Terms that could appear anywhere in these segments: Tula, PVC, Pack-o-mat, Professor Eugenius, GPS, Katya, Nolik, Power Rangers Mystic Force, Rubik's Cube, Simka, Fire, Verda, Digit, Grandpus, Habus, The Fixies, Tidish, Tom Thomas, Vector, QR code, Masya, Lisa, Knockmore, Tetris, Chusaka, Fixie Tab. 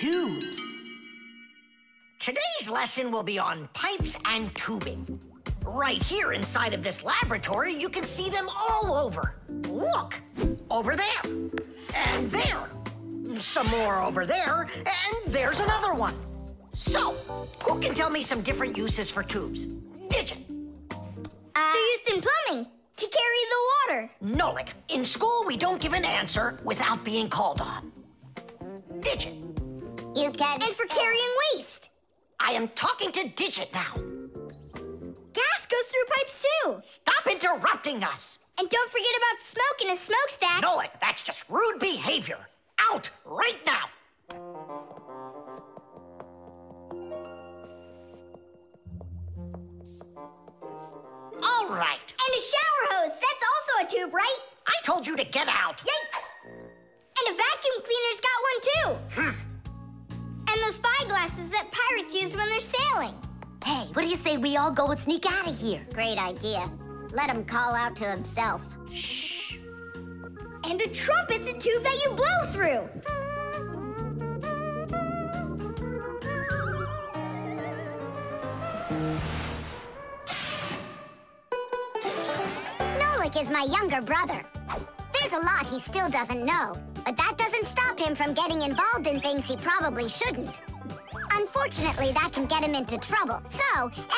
tubes. Today's lesson will be on pipes and tubing. Right here inside of this laboratory, you can see them all over. Look, over there, and there. Some more over there, and there's another one. So, who can tell me some different uses for tubes? Digit. They're used in plumbing, to carry the water. Nolik, in school we don't give an answer without being called on. Digit. You can. And for carrying waste. I am talking to Digit now. Gas goes through pipes too. Stop interrupting us. And don't forget about smoke in a smokestack. Nolik, that's just rude behavior. Out right now. All right. And a shower hose. That's also a tube, right? I told you to get out. Yikes! And a vacuum cleaner's got one, too. And those spyglasses that pirates use when they're sailing. Hey, what do you say we all go and sneak out of here? Great idea. Let him call out to himself. Shh. And a trumpet's a tube that you blow through. Nolik is my younger brother. There's a lot he still doesn't know, but that doesn't stop him from getting involved in things he probably shouldn't. Unfortunately, that can get him into trouble. So,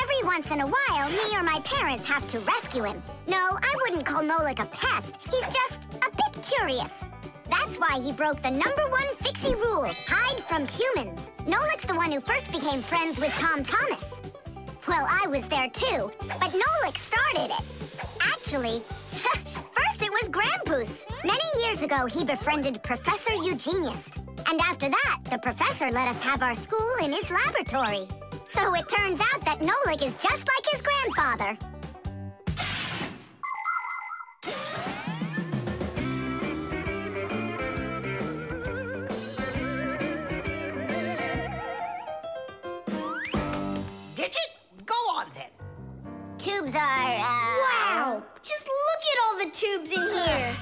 every once in a while, me or my parents have to rescue him. No, I wouldn't call Nolik a pest. He's just a bit curious. That's why he broke the #1 Fixie rule, hide from humans. Nolik's the one who first became friends with Tom Thomas. Well, I was there too, but Nolik started it. Actually, first it was Grandpus. Many years ago, he befriended Professor Eugenius. And after that, the professor let us have our school in his laboratory. So it turns out that Nolik is just like his grandfather. Digit, go on then. Tubes are, Wow! Just look at all the tubes in here.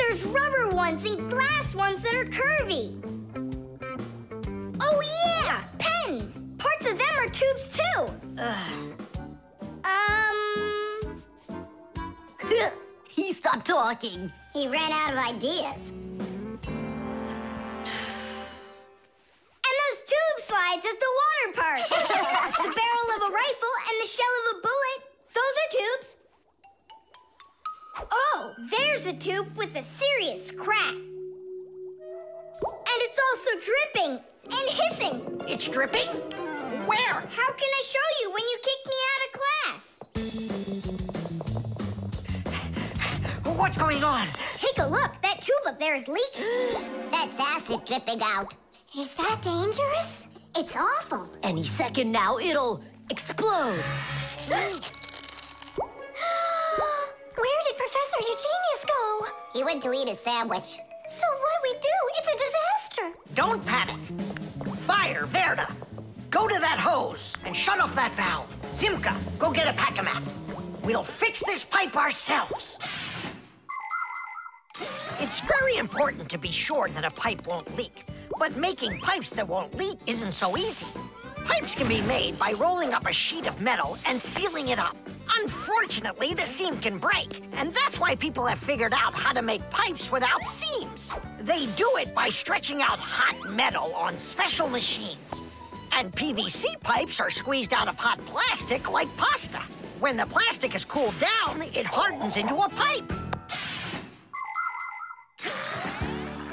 There's rubber ones and glass ones that are curvy. Oh yeah, pens. Parts of them are tubes too. He stopped talking. He ran out of ideas. And those tube slides at the water park. The barrel of a rifle and the shell of a bullet. Those are tubes. Oh, there's a tube with a serious crack. And it's also dripping and hissing. It's dripping? Where? How can I show you when you kick me out of class? What's going on? Take a look. That tube up there is leaking. That's acid dripping out. Is that dangerous? It's awful. Any second now, it'll explode. Where did Professor Eugenius go? He went to eat a sandwich. So what do we do? It's a disaster. Don't panic. Fire, Verda. Go to that hose and shut off that valve. Simka, go get a Pack-o-mat. We'll fix this pipe ourselves. It's very important to be sure that a pipe won't leak. But making pipes that won't leak isn't so easy. Pipes can be made by rolling up a sheet of metal and sealing it up. Unfortunately, the seam can break, and that's why people have figured out how to make pipes without seams. They do it by stretching out hot metal on special machines. And PVC pipes are squeezed out of hot plastic like pasta. When the plastic is cooled down, it hardens into a pipe.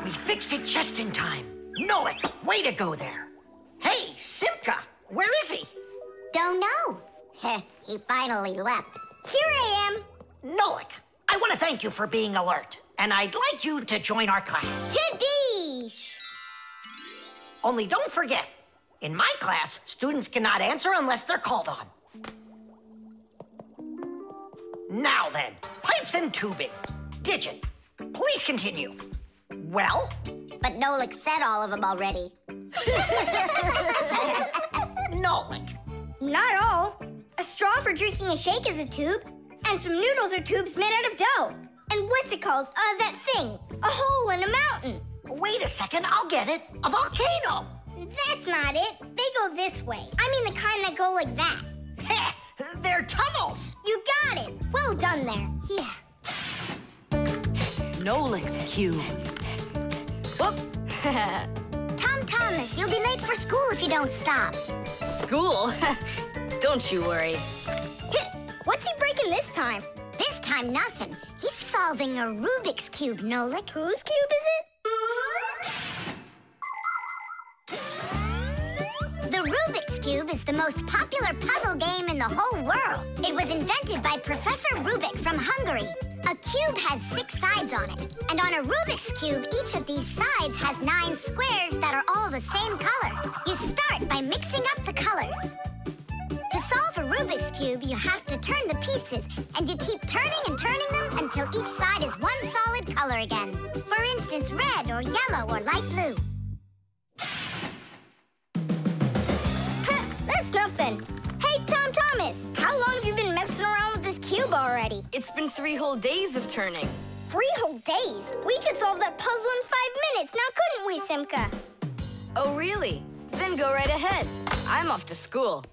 We fixed it just in time. Nolik, way to go there. Hey, Simka, where is he? Don't know. Heh, he finally left. Here I am. Nolik, I want to thank you for being alert, and I'd like you to join our class. Today! Only don't forget, in my class, students cannot answer unless they're called on. Now then, pipes and tubing. Digit, please continue. Well? But Nolik said all of them already. Nolik. Not all. A straw for drinking a shake is a tube, and some noodles are tubes made out of dough. And what's it called? That thing. A hole in a mountain. Wait a second, I'll get it. A volcano! That's not it. They go this way. I mean the kind that go like that. Heh! They're tunnels! You got it! Well done there. Yeah. Nolik's cube. Whoop! Tom Thomas, you'll be late for school if you don't stop. School? Don't you worry. What's he breaking this time? This time, nothing. He's solving a Rubik's Cube, Nolik. Whose cube is it? The Rubik's Cube is the most popular puzzle game in the whole world. It was invented by Professor Rubik from Hungary. A cube has 6 sides on it. And on a Rubik's Cube, each of these sides has 9 squares that are all the same color. You start by mixing up the colors. To solve a Rubik's Cube, you have to turn the pieces, and you keep turning and turning them until each side is one solid color again. For instance, red or yellow or light blue. That's nothing. Hey, Tom Thomas, how long have you been messing around with this cube already? It's been 3 whole days of turning. 3 whole days? We could solve that puzzle in 5 minutes, now couldn't we, Simka? Oh, really? Then go right ahead. I'm off to school.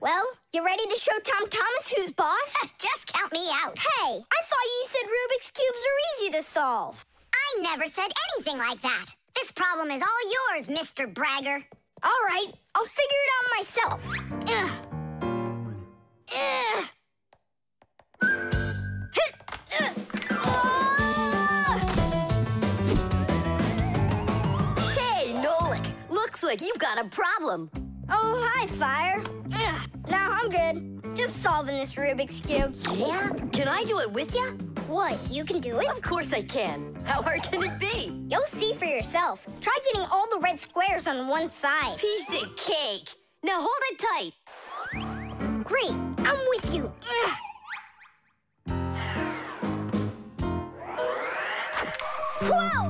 Well, you ready to show Tom Thomas who's boss? Just count me out. Hey, I thought you said Rubik's Cubes are easy to solve. I never said anything like that. This problem is all yours, Mr. Bragger. All right, I'll figure it out myself. Hey, Nolik, looks like you've got a problem. Oh, hi, Fire. Now I'm good. Just solving this Rubik's Cube. Yeah? Can I do it with you? What, you can do it? Of course I can. How hard can it be? You'll see for yourself. Try getting all the red squares on one side. Piece of cake. Now hold it tight. Great, I'm with you. Whoa!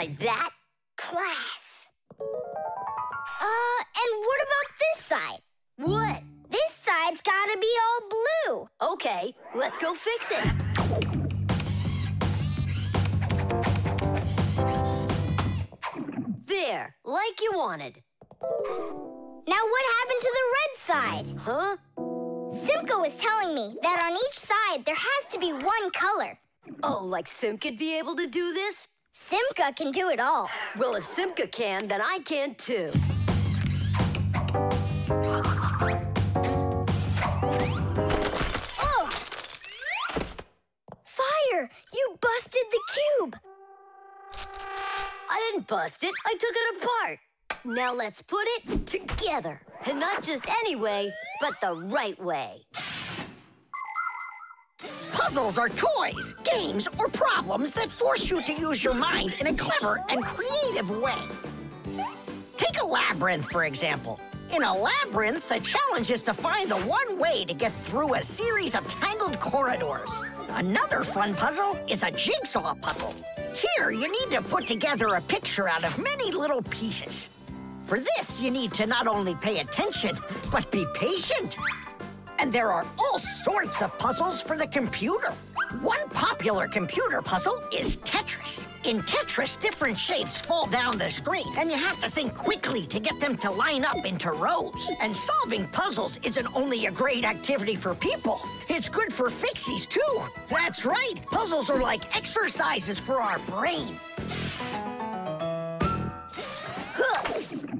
Like that? Class. And what about this side? What? This side's gotta be all blue. Okay, let's go fix it. There, like you wanted. Now what happened to the red side? Huh? Simka was telling me that on each side there has to be one color. Oh, like Simka'd be able to do this? Simka can do it all. Well, if Simka can, then I can too. Oh! Fire! You busted the cube! I didn't bust it. I took it apart. Now let's put it together. And not just any way, but the right way. Puzzles are toys, games, or problems that force you to use your mind in a clever and creative way. Take a labyrinth, for example. In a labyrinth, the challenge is to find the one way to get through a series of tangled corridors. Another fun puzzle is a jigsaw puzzle. Here, you need to put together a picture out of many little pieces. For this, you need to not only pay attention, but be patient. And there are all sorts of puzzles for the computer. One popular computer puzzle is Tetris. In Tetris, different shapes fall down the screen, and you have to think quickly to get them to line up into rows. And solving puzzles isn't only a great activity for people, it's good for Fixies, too. That's right, puzzles are like exercises for our brain.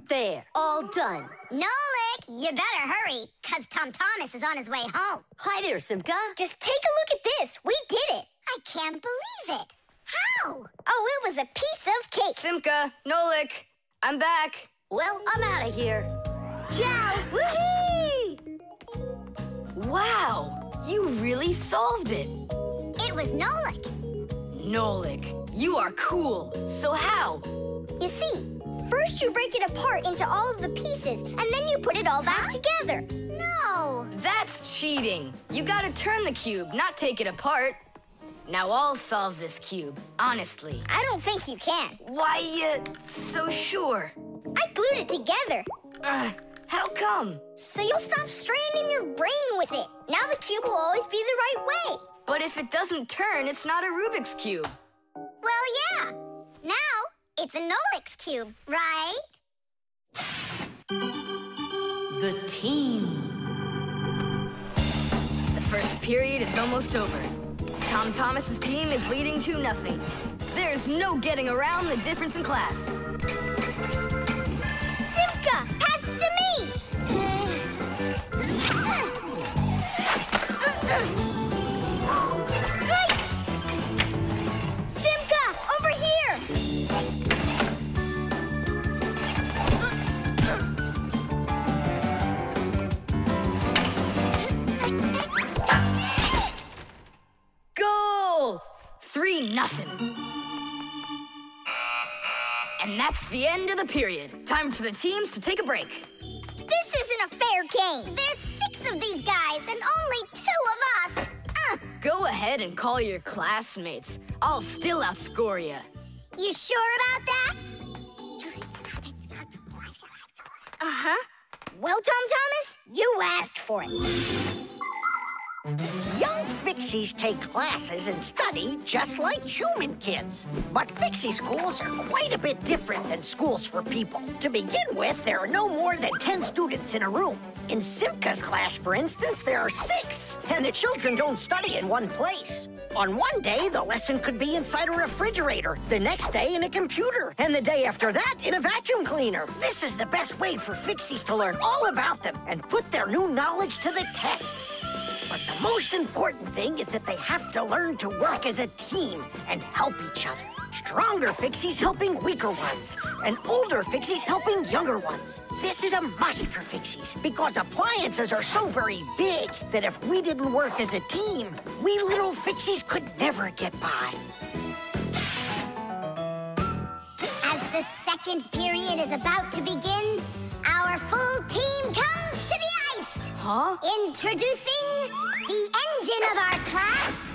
There, all done. Nolik, you better hurry, because Tom Thomas is on his way home. Hi there, Simka. Just take a look at this. We did it. I can't believe it. How? Oh, it was a piece of cake. Simka, Nolik, I'm back. Well, I'm out of here. Ciao! Woohoo! Wow, you really solved it. It was Nolik. Nolik, you are cool. So how? You see, first you break it apart into all of the pieces, and then you put it all back together. No! That's cheating. You gotta turn the cube, not take it apart. Now I'll solve this cube, honestly. I don't think you can. Why, so sure. I glued it together. How come? So you'll stop straining your brain with it. Now the cube will always be the right way. But if it doesn't turn, it's not a Rubik's Cube. Well, yeah. Now it's a Nolik's Cube, right? The team. The first period is almost over. Tom Thomas's team is leading 2-0. There's no getting around the difference in class. Simka, pass to me! Simka, over here! Goal! 3-0. And that's the end of the period. Time for the teams to take a break. This isn't a fair game. There's 6 of these guys and only 2 of us. Go ahead and call your classmates. I'll still outscore you. You sure about that? Uh-huh. Well, Tom Thomas, you asked for it. Young Fixies take classes and study just like human kids. But Fixie schools are quite a bit different than schools for people. To begin with, there are no more than 10 students in a room. In Simka's class, for instance, there are 6, and the children don't study in one place. On one day, the lesson could be inside a refrigerator, the next day in a computer, and the day after that in a vacuum cleaner. This is the best way for Fixies to learn all about them and put their new knowledge to the test. But the most important thing is that they have to learn to work as a team and help each other. Stronger Fixies helping weaker ones, and older Fixies helping younger ones. This is a must for Fixies, because appliances are so very big that if we didn't work as a team, we little Fixies could never get by. As the second period is about to begin, our full team comes to the ice! Huh? Introducing the engine of our class,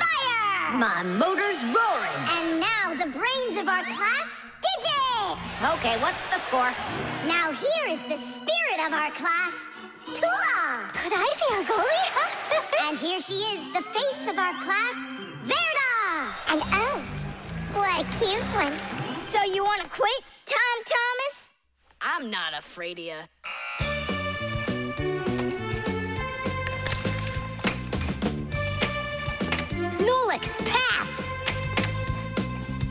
Fire! My motor's roaring! And now the brains of our class, Digit! Okay, what's the score? Now here is the spirit of our class, Tula! Could I be our goalie? And here she is, the face of our class, Verda! And oh, what a cute one. So you want to quit, Tom Thomas? I'm not afraid of you. Pass!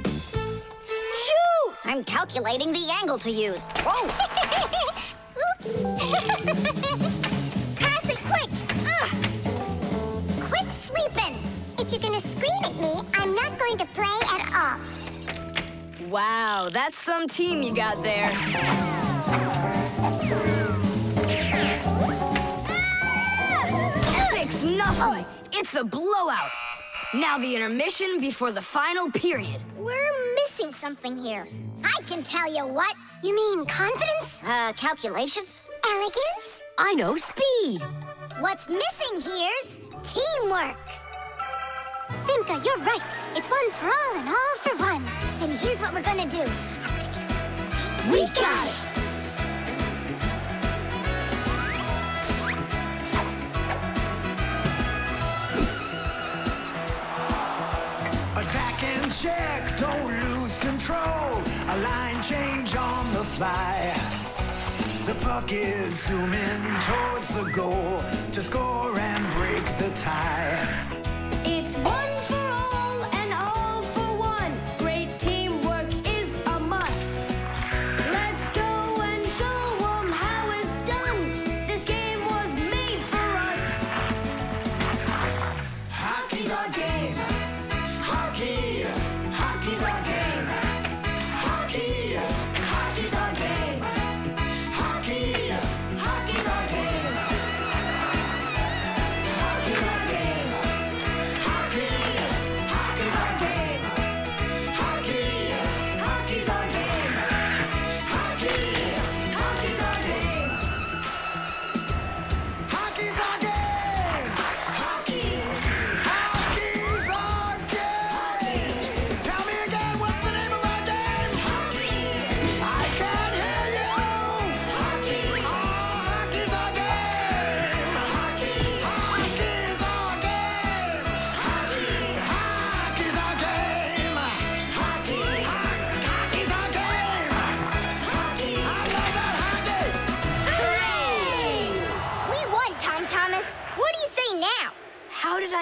Shoot! I'm calculating the angle to use. Oh! Oops! Pass it quick! Quit sleeping! If you're gonna scream at me, I'm not going to play at all. Wow, that's some team you got there. Ah! 6-0! It's a blowout! Now the intermission before the final period. We're missing something here. I can tell you what. You mean confidence? Calculations? Elegance? I know, speed. What's missing here's teamwork. Simka, you're right. It's one for all and all for one. Then here's what we're gonna do. We got it. Check, don't lose control. A line change on the fly. The puck is zooming towards the goal to score and break the tie. It's one for all and all for one. Great teamwork is a must. Let's go and show them how it's done. This game was made for us. Hockey's our game. Hockey. Hockey's our game. Hockey, hockey's our game. Hockey, hockey's our game. Hockey's our game.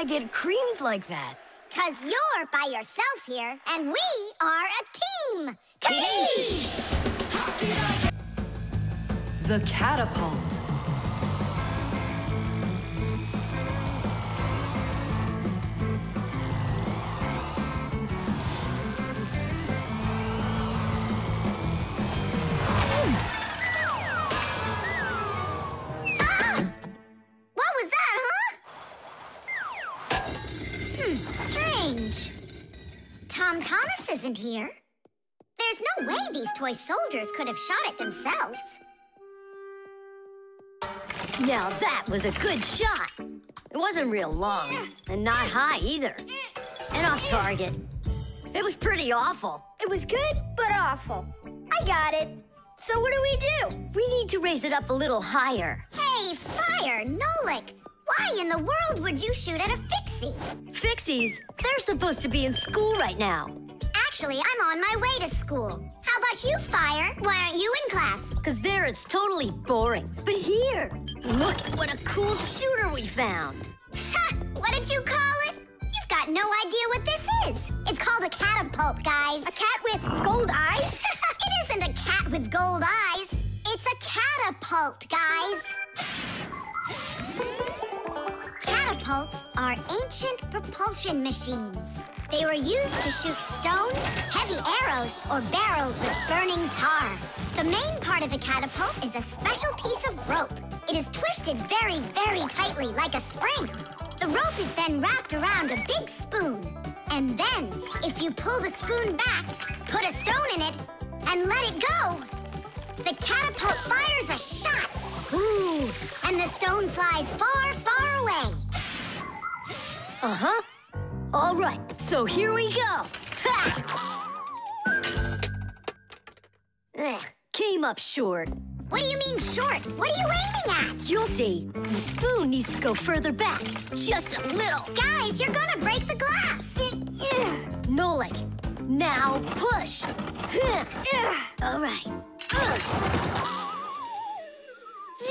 get creamed like that? Cause you're by yourself here, and we are a team! Team! The catapult. Tom Thomas isn't here. There's no way these toy soldiers could have shot it themselves. Now that was a good shot. It wasn't real long, and not high either. And off target. It was pretty awful. It was good, but awful. I got it. So what do? We need to raise it up a little higher. Hey, Fire, Nolik! Why in the world would you shoot at a Fixie? Fixies? They're supposed to be in school right now. Actually, I'm on my way to school. How about you, Fire? Why aren't you in class? Because there it's totally boring. But here, look at what a cool shooter we found. Ha! What did you call it? You've got no idea what this is. It's called a catapult, guys. A cat with gold eyes? It isn't a cat with gold eyes. It's a catapult, guys. Catapults are ancient propulsion machines. They were used to shoot stones, heavy arrows, or barrels with burning tar. The main part of a catapult is a special piece of rope. It is twisted very, very tightly like a spring. The rope is then wrapped around a big spoon. And then, if you pull the spoon back, put a stone in it, and let it go, the catapult fires a shot. Ooh, and the stone flies far, far away. Uh-huh. All right, so here we go. Ha! Ugh, came up short. What do you mean short? What are you aiming at? You'll see. The spoon needs to go further back, just a little. Guys, you're gonna break the glass. Nolik, now push. All right.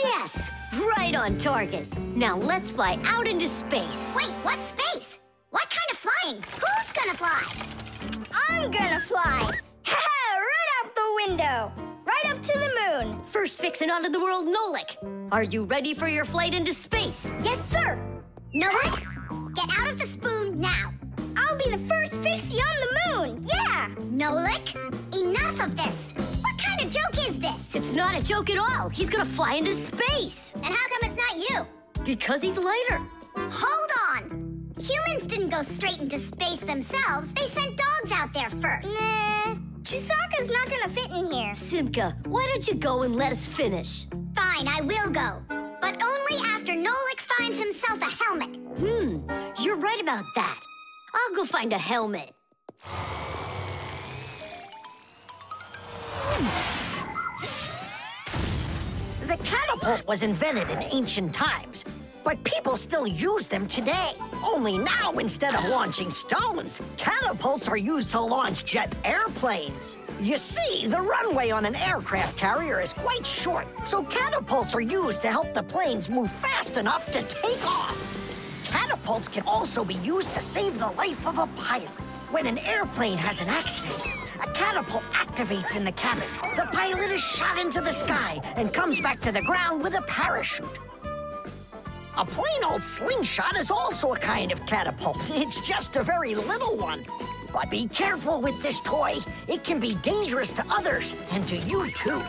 Yes! Right on target. Now let's fly out into space. Wait, what space? What kind of flying? Who's gonna fly? I'm gonna fly! Ha-ha! Right out the window! Right up to the moon! First fixin' onto the world, Nolik! Are you ready for your flight into space? Yes, sir! Nolik, get out of the spoon now! I'll be the first Fixie on the moon! Yeah! Nolik, enough of this! What kind of joke is this? It's not a joke at all. He's gonna fly into space. And how come it's not you? Because he's lighter. Hold on. Humans didn't go straight into space themselves. They sent dogs out there first. Nah. Chusaka's not gonna fit in here. Simka, why don't you go and let us finish? Fine, I will go. But only after Nolik finds himself a helmet. You're right about that. I'll go find a helmet. The catapult was invented in ancient times, but people still use them today. Only now, instead of launching stones, catapults are used to launch jet airplanes. You see, the runway on an aircraft carrier is quite short, so catapults are used to help the planes move fast enough to take off. Catapults can also be used to save the life of a pilot. When an airplane has an accident, a catapult activates in the cabin. The pilot is shot into the sky and comes back to the ground with a parachute. A plain old slingshot is also a kind of catapult. It's just a very little one. But be careful with this toy. It can be dangerous to others and to you too.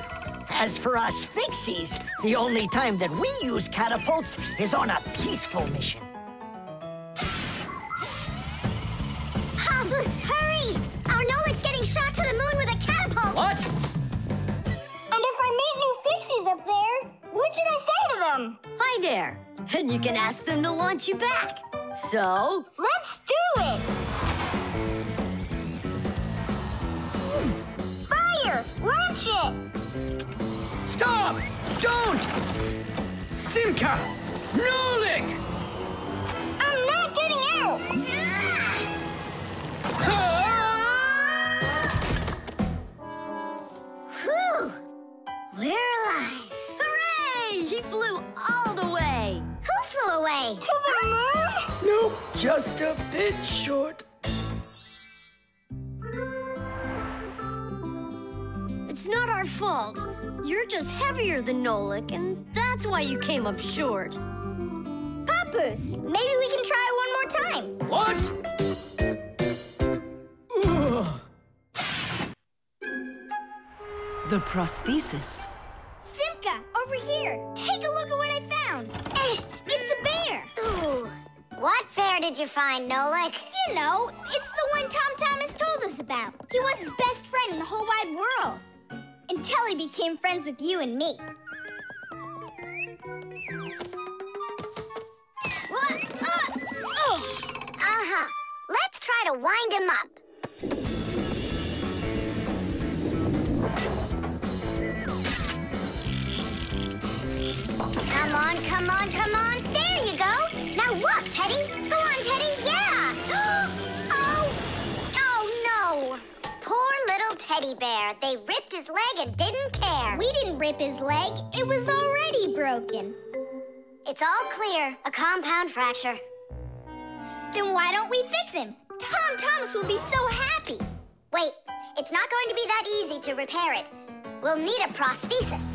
As for us Fixies, the only time that we use catapults is on a peaceful mission. Habus, hurry! Our Nolik's getting shot to the moon with a catapult! What? And if I meet new Fixies up there, what should I say to them? Hi there! And you can ask them to launch you back. So... let's do it! Fire! Launch it! Stop! Don't! Simka! Nolik! I'm not getting out! Ah! Whew! We're alive! Hooray! He flew all the way! Who flew away? To the moon? No, just a bit short. It's not our fault. You're just heavier than Nolik, and that's why you came up short. Papoose, maybe we can try one more time. What? Ugh. The prosthesis. Simka, over here. Take a look at what I found. It's a bear. Ooh. What bear did you find, Nolik? You know, it's the one Tom Thomas told us about. He was his best friend in the whole wide world. Until he became friends with you and me. Uh-huh. Let's try to wind him up. Come on, come on, come on. There you go. Now look, Teddy. Go on, Teddy. Yeah. Oh, no. Poor little teddy bear. They ripped his leg and didn't care. We didn't rip his leg. It was already broken. It's all clear. A compound fracture. Then why don't we fix him? Tom Thomas will be so happy. Wait, it's not going to be that easy to repair it. We'll need a prosthesis.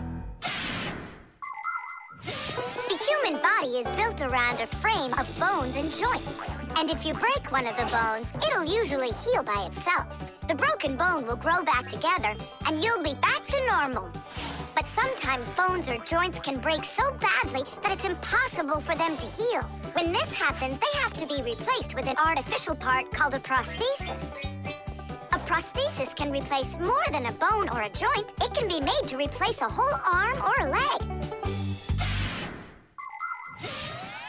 The human body is built around a frame of bones and joints. And if you break one of the bones, it'll usually heal by itself. The broken bone will grow back together, and you'll be back to normal. But sometimes bones or joints can break so badly that it's impossible for them to heal. When this happens, they have to be replaced with an artificial part called a prosthesis. A prosthesis can replace more than a bone or a joint. It can be made to replace a whole arm or a leg.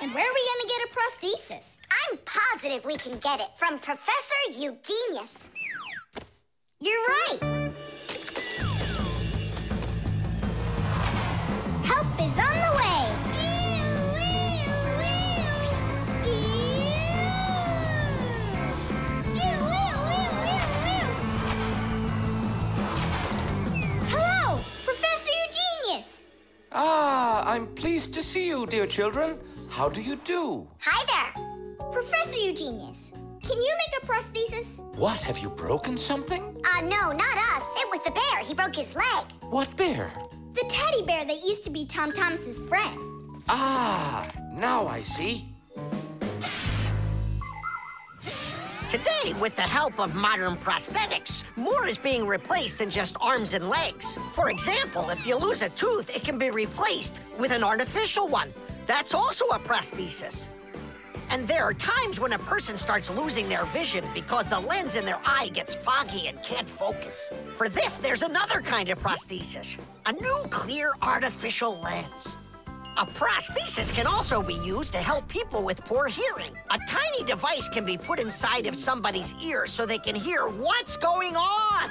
And where are we going to get a prosthesis? I'm positive we can get it from Professor Eugenius. You're right. Help is on the way! Hello, Professor Eugenius! Ah, I'm pleased to see you, dear children. How do you do? Hi there. Professor Eugenius, can you make a prosthesis? What, have you broken something? No, not us. It was the bear. He broke his leg. What bear? The teddy bear that used to be Tom Thomas's friend. Ah, now I see. Today, with the help of modern prosthetics, more is being replaced than just arms and legs. For example, if you lose a tooth, it can be replaced with an artificial one. That's also a prosthesis. And there are times when a person starts losing their vision because the lens in their eye gets foggy and can't focus. For this, there's another kind of prosthesis, a new clear artificial lens. A prosthesis can also be used to help people with poor hearing. A tiny device can be put inside of somebody's ear so they can hear what's going on.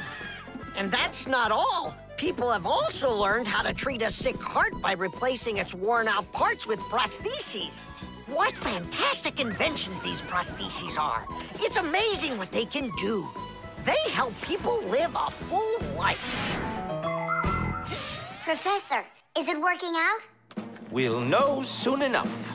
And that's not all. People have also learned how to treat a sick heart by replacing its worn-out parts with prostheses. What fantastic inventions these prostheses are. It's amazing what they can do. They help people live a full life. Professor, is it working out? We'll know soon enough.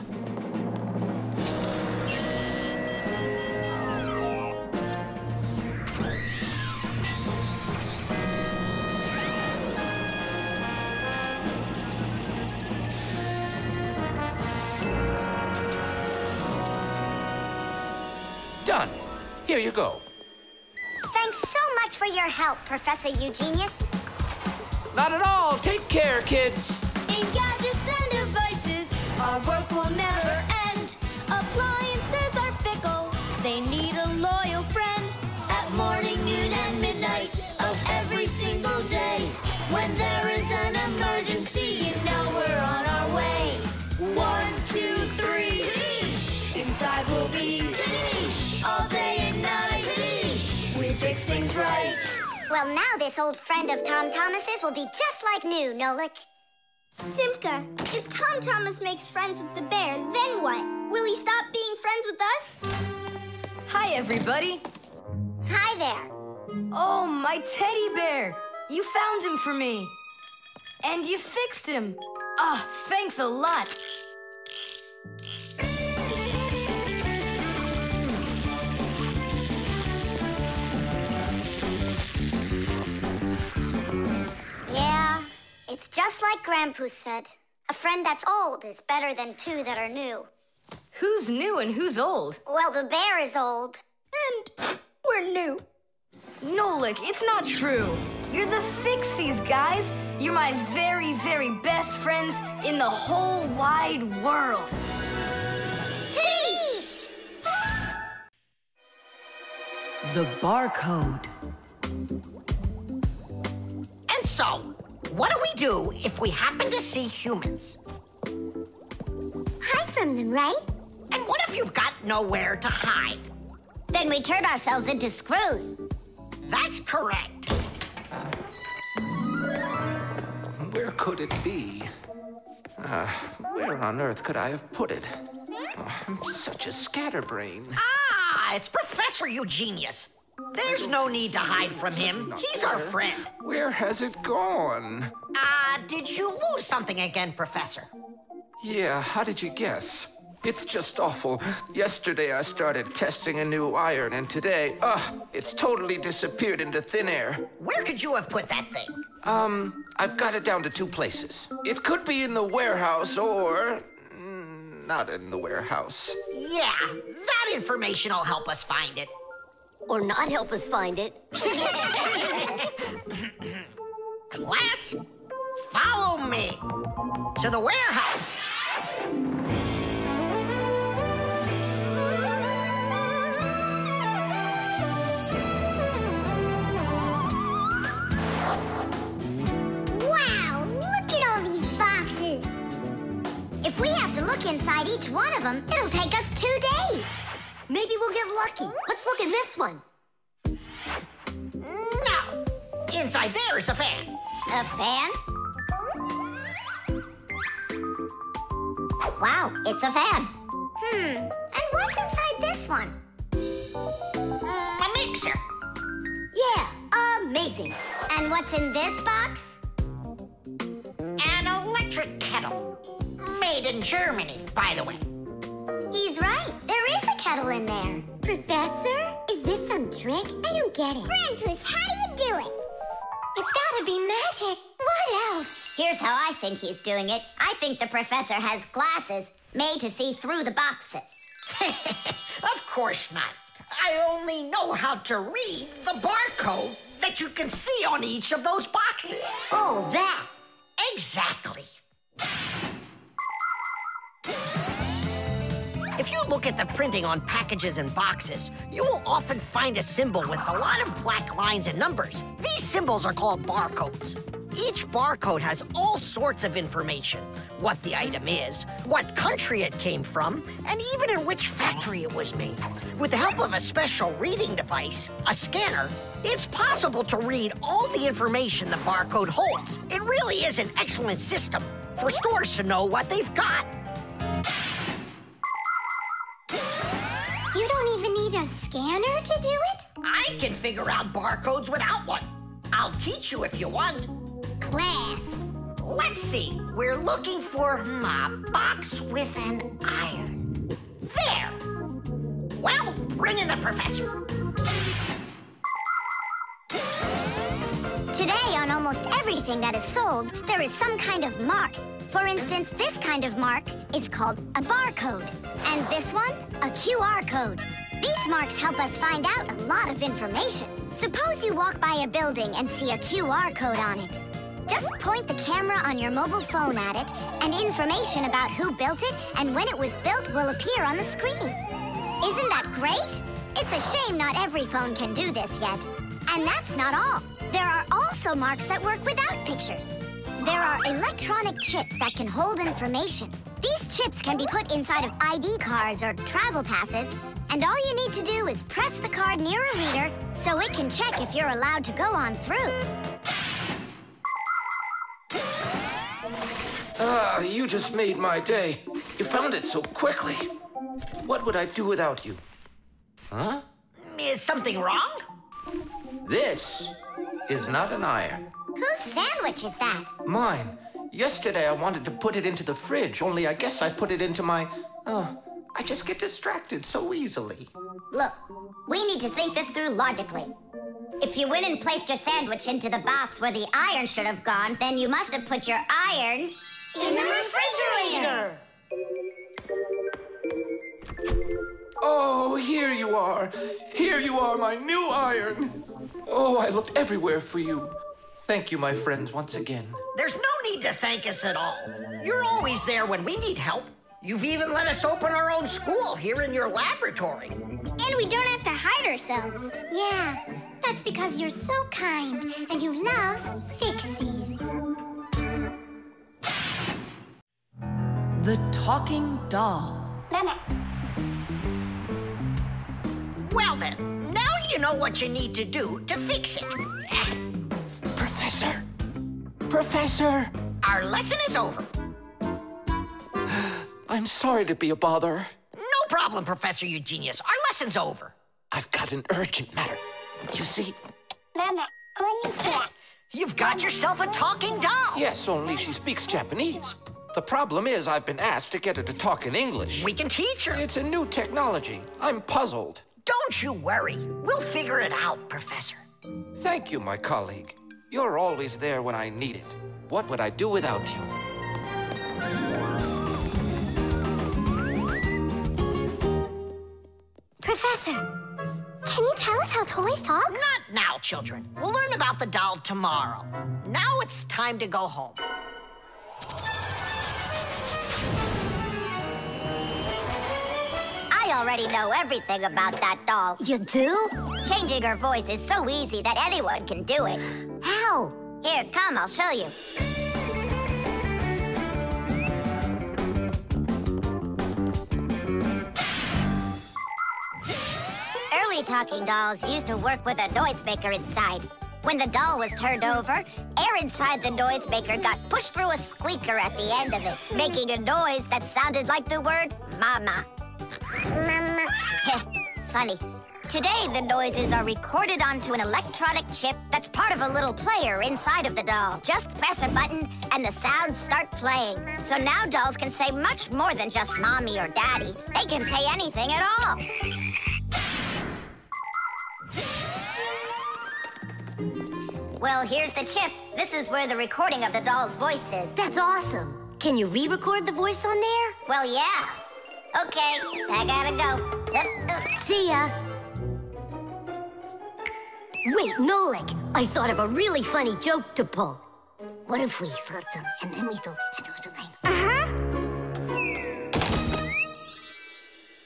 Done. Here you go. Thanks so much for your help, Professor Eugenius. Not at all. Take care, kids. In gadgets and devices, our work will never end. Appliances are fickle. They need a loyal friend. At morning, noon, and midnight of every single day, when there is an emergency, you know we're on our way. 1, 2, 3. Inside we'll be all day and night. We fix things right. Well, now this old friend of Tom Thomas's will be just like new, Nolik. Simka, if Tom Thomas makes friends with the bear, then what? Will he stop being friends with us? Hi, everybody. Hi there. Oh, my teddy bear. You found him for me. And you fixed him. Ah, thanks a lot. It's just like Grandpus said. A friend that's old is better than two that are new. Who's new and who's old? Well, the bear is old. And we're new. Nolik, it's not true. You're the Fixies, guys. You're my very, very best friends in the whole wide world. Teesh! The barcode. And so, what do we do if we happen to see humans? Hide from them, right? And what if you've got nowhere to hide? Then we turn ourselves into screws. That's correct. Where could it be? Where on earth could I have put it? Oh, I'm such a scatterbrain. Ah, it's Professor Eugenius. There's no need to hide from him. He's our friend. Where has it gone? Did you lose something again, Professor? Yeah, how did you guess? It's just awful. Yesterday I started testing a new iron, and today, it's totally disappeared into thin air. Where could you have put that thing? I've got it down to two places. It could be in the warehouse or... not in the warehouse. Yeah, that information will help us find it. Or not help us find it. Class, follow me to the warehouse. If we have to look inside each one of them, it'll take us 2 days. Maybe we'll get lucky. Let's look in this one. No! Inside there is a fan. A fan? Wow, it's a fan. And what's inside this one? A mixer. Yeah, amazing. And what's in this box? An electric kettle. Made in Germany, by the way. He's right. There is a kettle in there. Professor, is this some trick? I don't get it. Grandpus, how do you do it? It's gotta be magic. What else? Here's how I think he's doing it. I think the professor has glasses made to see through the boxes. Of course not. I only know how to read the barcode that you can see on each of those boxes. Oh, that. Exactly. If you look at the printing on packages and boxes, you will often find a symbol with a lot of black lines and numbers. These symbols are called barcodes. Each barcode has all sorts of information. What the item is, what country it came from, and even in which factory it was made. With the help of a special reading device, a scanner, it's possible to read all the information the barcode holds. It really is an excellent system for stores to know what they've got. You don't even need a scanner to do it? I can figure out barcodes without one. I'll teach you if you want. Class. Let's see. We're looking for a box with an iron. There. Well, bring in the professor. Today, on almost everything that is sold, there is some kind of mark. For instance, this kind of mark is called a barcode, and this one, a QR code. These marks help us find out a lot of information. Suppose you walk by a building and see a QR code on it. Just point the camera on your mobile phone at it, and information about who built it and when it was built will appear on the screen. Isn't that great? It's a shame not every phone can do this yet. And that's not all. There are also marks that work without pictures. There are electronic chips that can hold information. These chips can be put inside of ID cards or travel passes, and all you need to do is press the card near a reader so it can check if you're allowed to go on through. Ah, you just made my day. You found it so quickly. What would I do without you? Huh? Is something wrong? This is not an iron. Whose sandwich is that? Mine. Yesterday I wanted to put it into the fridge, only I guess I put it into my... I just get distracted so easily. Look, we need to think this through logically. If you went and placed your sandwich into the box where the iron should have gone, then you must have put your iron in the refrigerator. Oh, here you are. Here you are, my new iron. Oh, I looked everywhere for you. Thank you, my friends, once again. There's no need to thank us at all. You're always there when we need help. You've even let us open our own school here in your laboratory. And we don't have to hide ourselves. Yeah, that's because you're so kind and you love Fixies. The Talking Doll. Mama. Well then, now you know what you need to do to fix it. Professor. Professor. Our lesson is over. I'm sorry to be a bother. No problem, Professor Eugenius. Our lesson's over. I've got an urgent matter. You see? Mama, you've got yourself a talking doll. Yes, only she speaks Japanese. The problem is I've been asked to get her to talk in English. We can teach her. It's a new technology. I'm puzzled. Don't you worry. We'll figure it out, Professor. Thank you, my colleague. You're always there when I need it. What would I do without you? Professor, can you tell us how toys talk? Not now, children. We'll learn about the doll tomorrow. Now it's time to go home. I already know everything about that doll. You do? Changing her voice is so easy that anyone can do it. How? Here, come, I'll show you. Talking dolls used to work with a noisemaker inside. When the doll was turned over, air inside the noisemaker got pushed through a squeaker at the end of it, making a noise that sounded like the word mama. Mama. Funny. Today, the noises are recorded onto an electronic chip that's part of a little player inside of the doll. Just press a button and the sounds start playing. So now dolls can say much more than just mommy or daddy. They can say anything at all. Well, here's the chip. This is where the recording of the doll's voice is. That's awesome. Can you re-record the voice on there? Well, yeah. Okay, I gotta go. See ya. Wait, Nolik, I thought of a really funny joke to pull. What if we slept some and then we do and do something?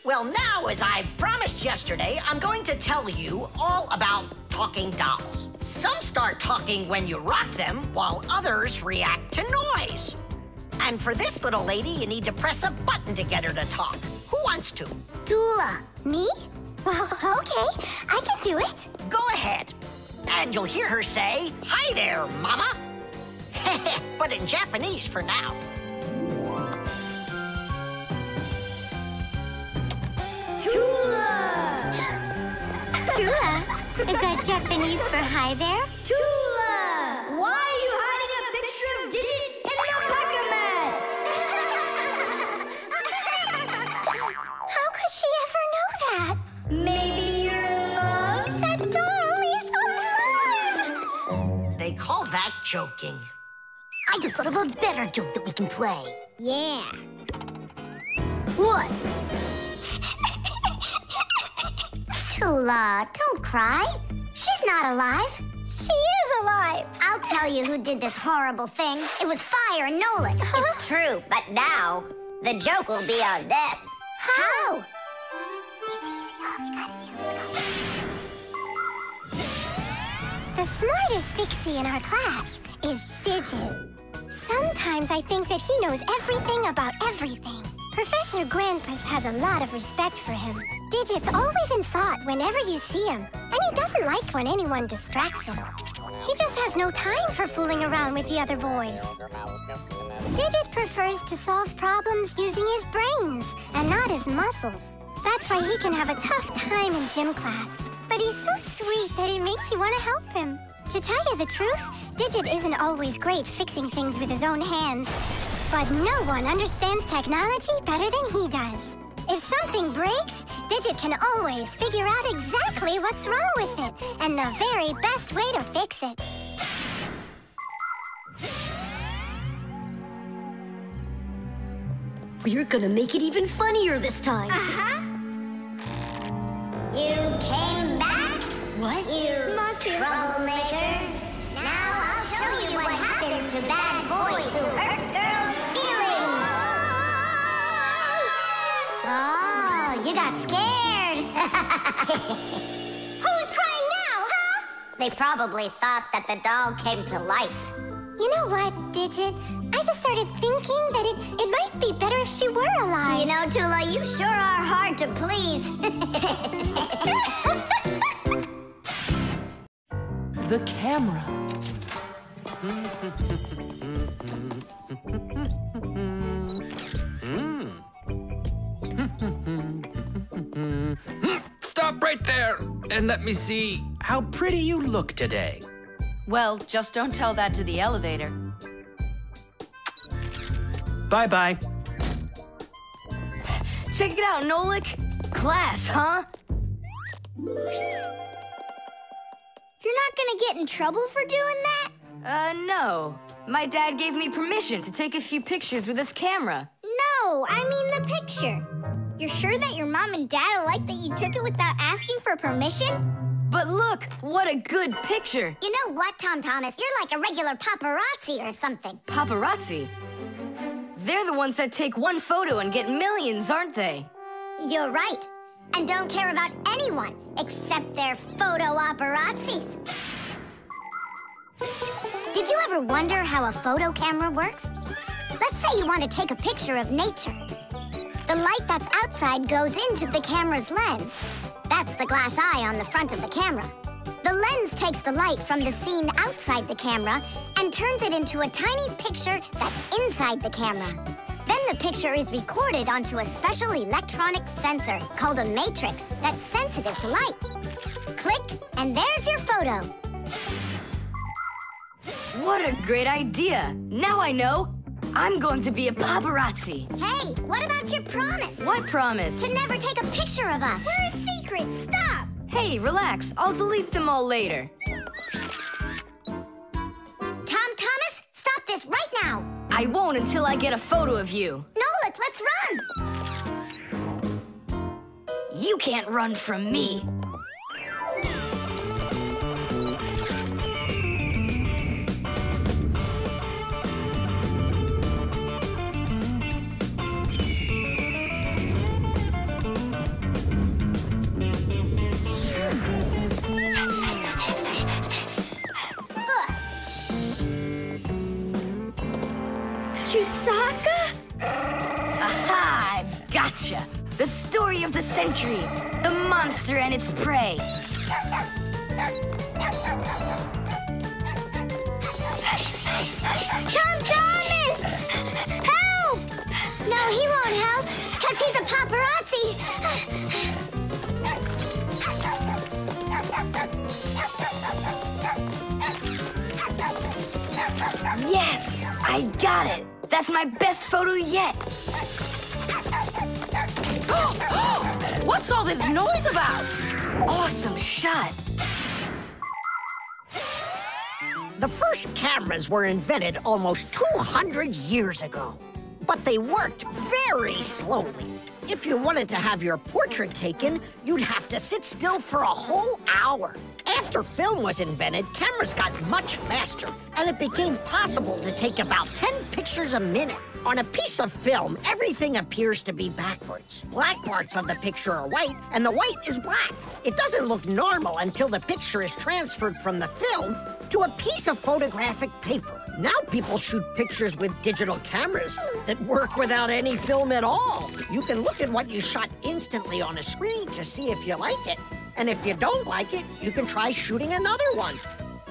Well, now, as I promised yesterday, I'm going to tell you all about talking dolls. Some start talking when you rock them, while others react to noise. And for this little lady, you need to press a button to get her to talk. Who wants to? Tula. Me? Well, okay, I can do it. Go ahead. And you'll hear her say, "Hi there, Mama." But in Japanese for now. Tula? Is that Japanese for hi there? Tula! Why are you hiding a picture of Digit in your Pack-o-mat? How could she ever know that? Maybe you're in love? That doll is alive! They call that joking. I just thought of a better joke that we can play. Yeah. What? Tula, don't cry. She's not alive. She is alive. I'll tell you who did this horrible thing. It was Fire and Nolik. Huh? It's true, but now the joke will be on them. How? It's easy. All we gotta do is go. The smartest Fixie in our class is Digit. Sometimes I think that he knows everything about everything. Professor Grandpus has a lot of respect for him. Digit's always in thought whenever you see him, and he doesn't like when anyone distracts him. He just has no time for fooling around with the other boys. Digit prefers to solve problems using his brains and not his muscles. That's why he can have a tough time in gym class. But he's so sweet that it makes you want to help him. To tell you the truth, Digit isn't always great fixing things with his own hands. But no one understands technology better than he does. If something breaks, Digit can always figure out exactly what's wrong with it and the very best way to fix it. We're gonna make it even funnier this time. Uh-huh. You came back? What? You troublemakers. Now I'll show you what happens to bad boys who hurt girls' feelings. Oh, you got scared. Who's crying now, huh? They probably thought that the doll came to life. You know what, Digit? I just started thinking that it might be better if she were alive. You know, Tula, you sure are hard to please. The camera. Stop right there and let me see how pretty you look today. Well, just don't tell that to the elevator. Bye-bye. Check it out, Nolik. Class, huh? You're not gonna get in trouble for doing that? No. My dad gave me permission to take a few pictures with this camera. No, I mean the picture. You're sure that your mom and dad will like that you took it without asking for permission? But look, what a good picture. You know what, Tom Thomas? You're like a regular paparazzi or something. Paparazzi? They're the ones that take one photo and get millions, aren't they? You're right. And don't care about anyone except their photo paparazzis. Did you ever wonder how a photo camera works? Let's say you want to take a picture of nature. The light that's outside goes into the camera's lens. That's the glass eye on the front of the camera. The lens takes the light from the scene outside the camera and turns it into a tiny picture that's inside the camera. Then the picture is recorded onto a special electronic sensor called a matrix that's sensitive to light. Click, and there's your photo. What a great idea! Now I know! I'm going to be a paparazzi. Hey, what about your promise? What promise? To never take a picture of us. We're a secret. Stop. Hey, relax. I'll delete them all later. Tom Thomas, stop this right now. I won't until I get a photo of you. Nolik, let's run. You can't run from me. Chusaka? Aha! I've gotcha! The story of the century! The monster and its prey! Tom Thomas! Help! No, he won't help, because he's a paparazzi! Yes! I got it! That's my best photo yet. What's all this noise about? Awesome shot. The first cameras were invented almost 200 years ago, but they worked very slowly. If you wanted to have your portrait taken, you'd have to sit still for a whole hour. After film was invented, cameras got much faster, and it became possible to take about 10 pictures a minute. On a piece of film, everything appears to be backwards. Black parts of the picture are white, and the white is black. It doesn't look normal until the picture is transferred from the film to a piece of photographic paper. Now people shoot pictures with digital cameras that work without any film at all. You can look at what you shot instantly on a screen to see if you like it. And if you don't like it, you can try shooting another one.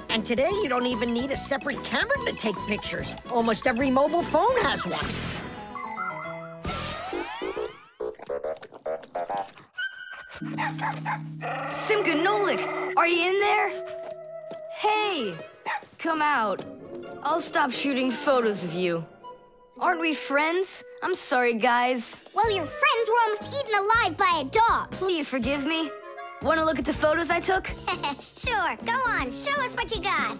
And today, you don't even need a separate camera to take pictures. Almost every mobile phone has one. Simka, Nolik, are you in there? Hey, come out. I'll stop shooting photos of you. Aren't we friends? I'm sorry, guys. Well, your friends were almost eaten alive by a dog. Please forgive me. Want to look at the photos I took? Sure, go on. Show us what you got.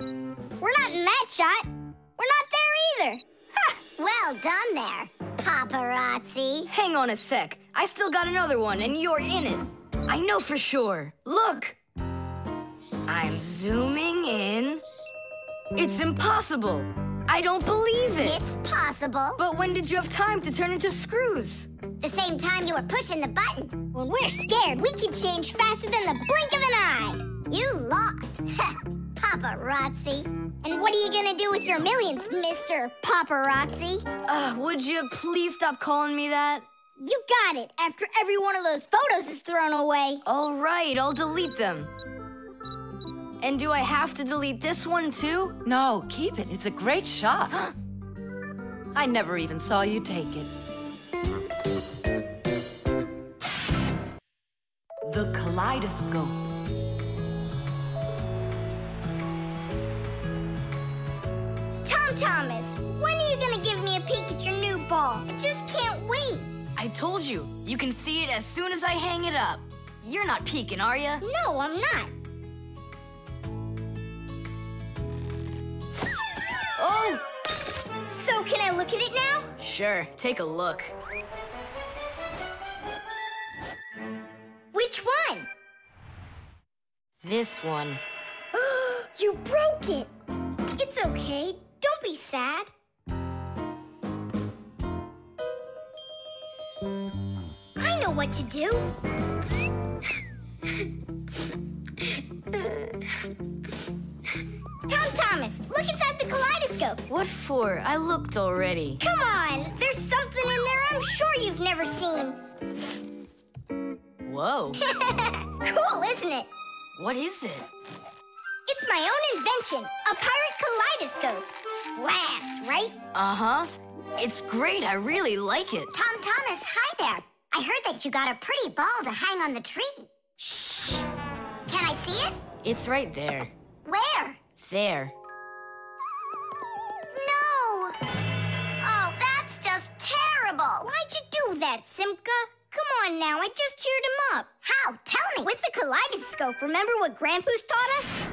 We're not in that shot. We're not there either. Ha! Well done there, paparazzi. Hang on a sec. I still got another one, and you're in it. I know for sure. Look! I'm zooming in. It's impossible. I don't believe it. It's possible. But when did you have time to turn into screws? The same time you were pushing the button. When we're scared, we can change faster than the blink of an eye. You lost. Paparazzi. And what are you gonna do with your millions, Mr. Paparazzi? Would you please stop calling me that? You got it. After every one of those photos is thrown away. All right, I'll delete them. And do I have to delete this one, too? No, keep it. It's a great shot. I never even saw you take it. The kaleidoscope. Tom Thomas, when are you gonna give me a peek at your new ball? I just can't wait. I told you. You can see it as soon as I hang it up. You're not peeking, are you? No, I'm not. Oh! So, can I look at it now? Sure, take a look. Which one? This one. You broke it! It's okay, don't be sad. I know what to do. Tom Thomas, look inside the kaleidoscope. What for? I looked already. Come on, there's something in there I'm sure you've never seen. Whoa. Cool, isn't it? What is it? It's my own invention, a pirate kaleidoscope. Glass, right? Uh-huh. It's great, I really like it. Tom Thomas, hi there. I heard that you got a pretty ball to hang on the tree. Shh. Can I see it? It's right there. Where? There. No! Oh, that's just terrible! Why'd you do that, Simka? Come on now, I just cheered him up. How? Tell me! With the kaleidoscope, remember what Grandpus taught us?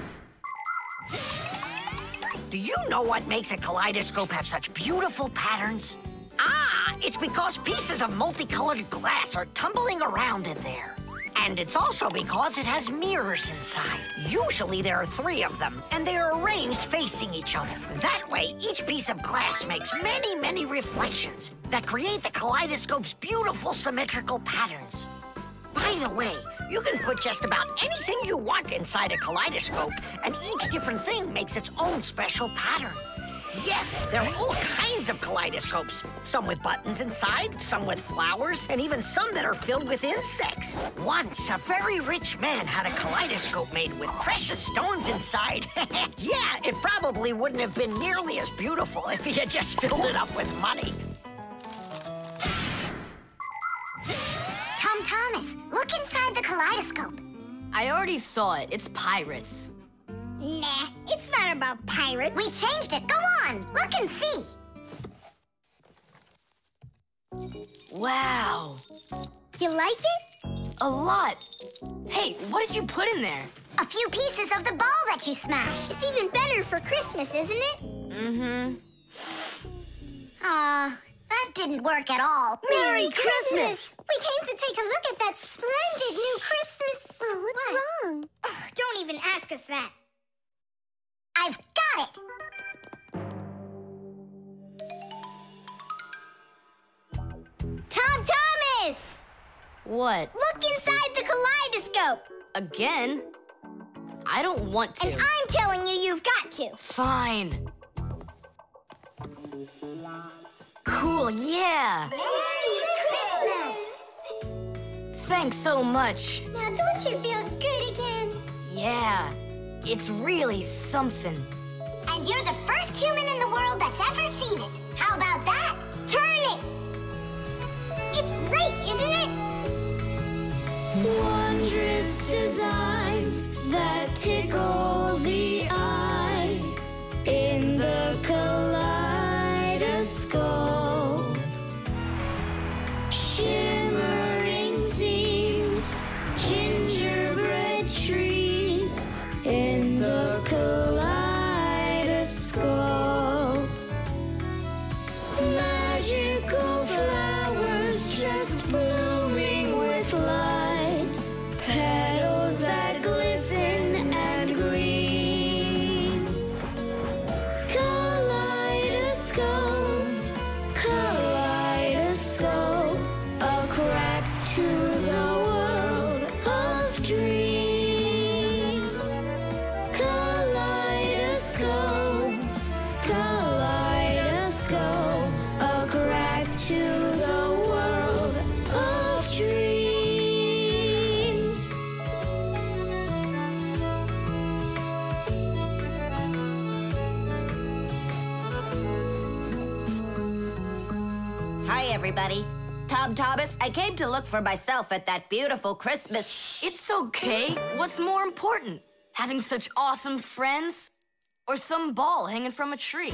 Do you know what makes a kaleidoscope have such beautiful patterns? Ah, it's because pieces of multicolored glass are tumbling around in there. And it's also because it has mirrors inside. Usually there are 3 of them, and they are arranged facing each other. That way, each piece of glass makes many, many reflections that create the kaleidoscope's beautiful symmetrical patterns. By the way, you can put just about anything you want inside a kaleidoscope, and each different thing makes its own special pattern. Yes, there are all kinds of kaleidoscopes. Some with buttons inside, some with flowers, and even some that are filled with insects. Once, a very rich man had a kaleidoscope made with precious stones inside. Yeah, it probably wouldn't have been nearly as beautiful if he had just filled it up with money. Tom Thomas, look inside the kaleidoscope. I already saw it. It's pirates. Nah, it's not about pirates. We changed it. Go on, look and see. Wow. You like it? A lot. Hey, what did you put in there? A few pieces of the ball that you smashed. It's even better for Christmas, isn't it? Mm-hmm. Aw, that didn't work at all. Merry Christmas! We came to take a look at that splendid new Christmas... Oh, what's wrong? Oh, don't even ask us that. I've got it! Tom Thomas! What? Look inside the kaleidoscope! Again? I don't want to. And I'm telling you, you've got to. Fine. Cool, yeah! Merry Christmas! Thanks so much. Now don't you feel good again? Yeah. It's really something. And you're the first human in the world that's ever seen it. How about that? Turn it! It's great, isn't it? Wondrous designs that tickle the eye in the kaleidoscope. everybody. Tom Thomas, I came to look for myself at that beautiful Christmas... It's okay. What's more important? Having such awesome friends? Or some ball hanging from a tree?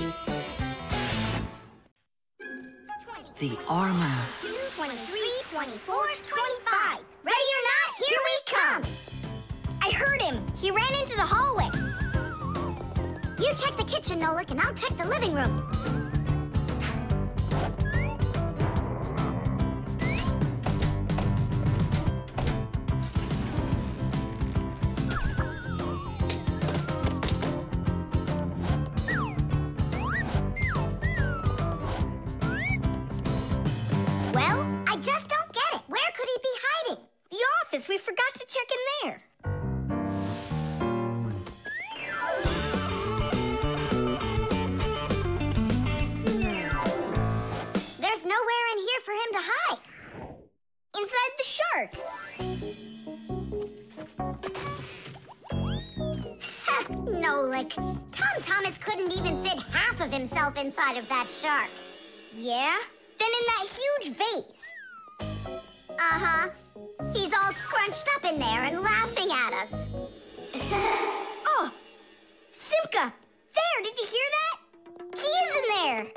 The armor. 2, 23, 24, 25. Ready or not, here we come! I heard him. He ran into the hallway. You check the kitchen, Nolik, and I'll check the living room. We forgot to check in there. There's nowhere in here for him to hide. Inside the shark. Ha! Nolik. Tom Thomas couldn't even fit half of himself inside of that shark. Yeah? Then in that huge vase. Uh-huh. He's all scrunched up in there and laughing at us. Oh! Simka! There! Did you hear that? He is in there!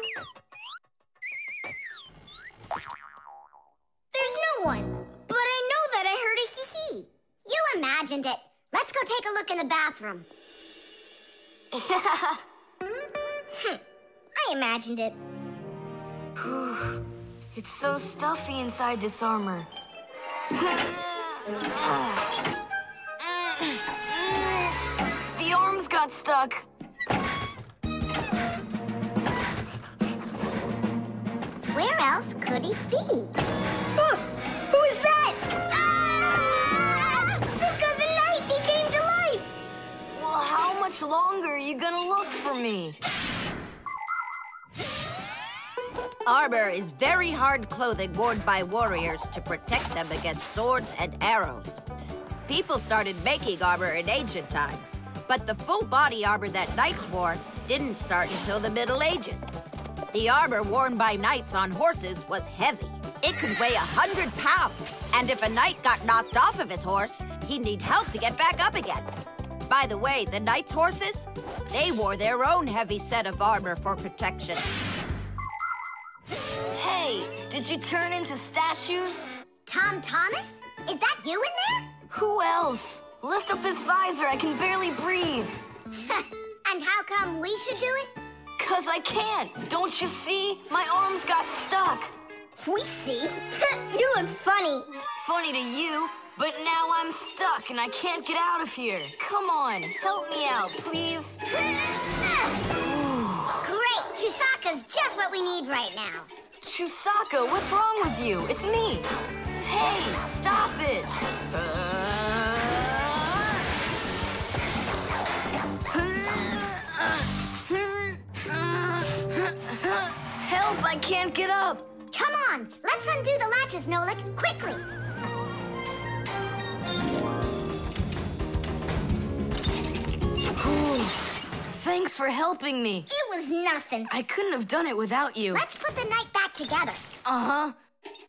There's no one, but I know that I heard a hee-hee. You imagined it. Let's go take a look in the bathroom. I imagined it. It's so stuffy inside this armor. The arms got stuck. Where else could he be? Oh, who is that? Ah! Simka the knife! He came to life! Well, how much longer are you gonna look for me? Armor is very hard clothing worn by warriors to protect them against swords and arrows. People started making armor in ancient times, but the full body armor that knights wore didn't start until the Middle Ages. The armor worn by knights on horses was heavy. It could weigh 100 pounds, and if a knight got knocked off of his horse, he'd need help to get back up again. By the way, the knights' horses, they wore their own heavy set of armor for protection. Did you turn into statues? Tom Thomas? Is that you in there? Who else? Lift up this visor, I can barely breathe. And how come we should do it? 'Cause I can't. Don't you see? My arms got stuck. We see? You look funny. Funny to you, but now I'm stuck and I can't get out of here. Come on, help me out, please. Great, Chusaka's just what we need right now. Chusaka, what's wrong with you? It's me. Hey, stop it. Help, I can't get up. Come on, let's undo the latches, Nolik, quickly. Thanks for helping me. It was nothing. I couldn't have done it without you. Let's put the night back together. Uh-huh.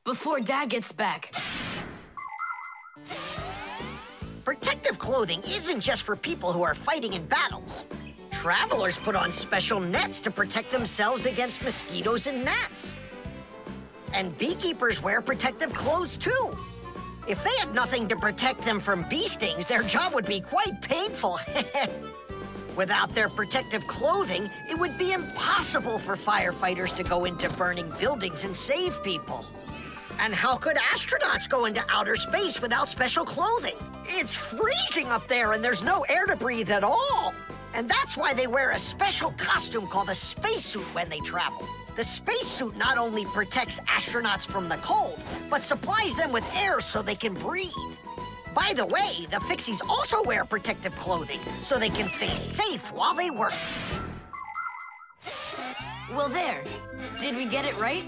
Before Dad gets back. Protective clothing isn't just for people who are fighting in battles. Travelers put on special nets to protect themselves against mosquitoes and gnats. And beekeepers wear protective clothes, too. If they had nothing to protect them from bee stings, their job would be quite painful. Without their protective clothing, it would be impossible for firefighters to go into burning buildings and save people. And how could astronauts go into outer space without special clothing? It's freezing up there and there's no air to breathe at all. And that's why they wear a special costume called a spacesuit when they travel. The spacesuit not only protects astronauts from the cold, but supplies them with air so they can breathe. By the way, the Fixies also wear protective clothing, so they can stay safe while they work. Well, there. Did we get it right?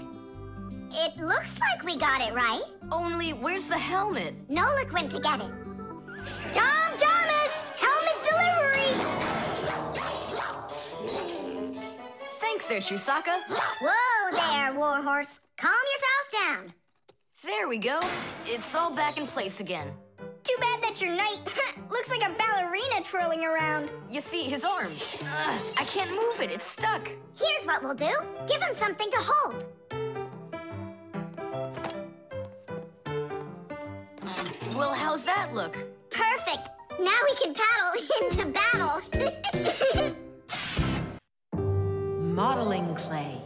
It looks like we got it right. Only, where's the helmet? Nolik went to get it. Tom Thomas! Helmet delivery! Thanks there, Chusaka. Whoa there, Warhorse. Calm yourself down. There we go. It's all back in place again. Too bad that your knight looks like a ballerina twirling around. You see, his arm. I can't move it. It's stuck. Here's what we'll do. Give him something to hold. Well, how's that look? Perfect. Now we can paddle into battle. Modeling clay.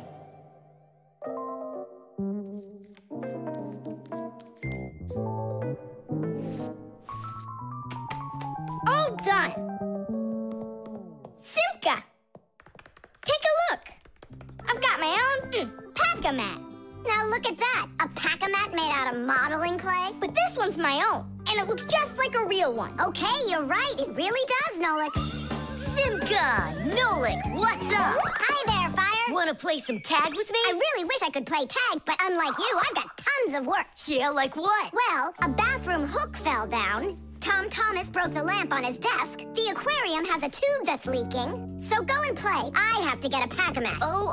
All done. Simka, take a look. I've got my own Pack-o-mat. Now look at that, a Pack-o-mat made out of modeling clay. But this one's my own, and it looks just like a real one. Okay, you're right, it really does, Nolik. Simka, Nolik, what's up? Hi there, Fire. Wanna play some tag with me? I really wish I could play tag, but unlike you, I've got tons of work. Yeah, like what? Well, a bathroom hook fell down. Tom Thomas broke the lamp on his desk. The aquarium has a tube that's leaking. So go and play. I have to get a Pack-o-mat. Oh.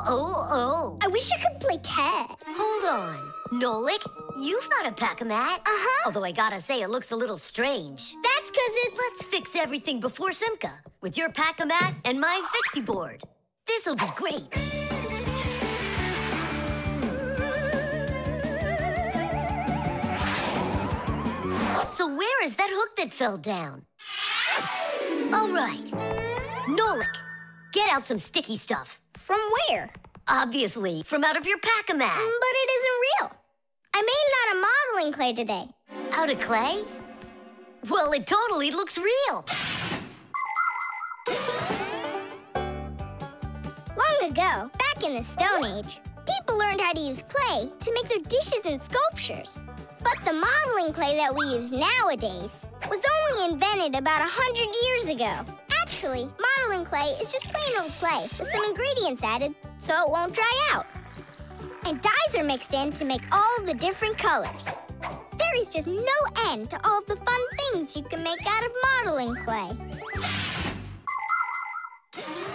I wish I could play tag. Hold on. Nolik, you've got a Pack-o-mat. Uh-huh. Although I gotta say, it looks a little strange. That's because it's... Let's fix everything before Simka. With your Pack-o-mat and my Fixie board. This'll be great. So where is that hook that fell down? All right. Nolik, get out some sticky stuff. From where? Obviously, from out of your Pack-o-mat. But it isn't real. I made it out of modeling clay today. Out of clay? Well, it totally looks real. Long ago, back in the Stone Age, people learned how to use clay to make their dishes and sculptures. But the modeling clay that we use nowadays was only invented about 100 years ago. Actually, modeling clay is just plain old clay with some ingredients added so it won't dry out. And dyes are mixed in to make all the different colors. There is just no end to all of the fun things you can make out of modeling clay.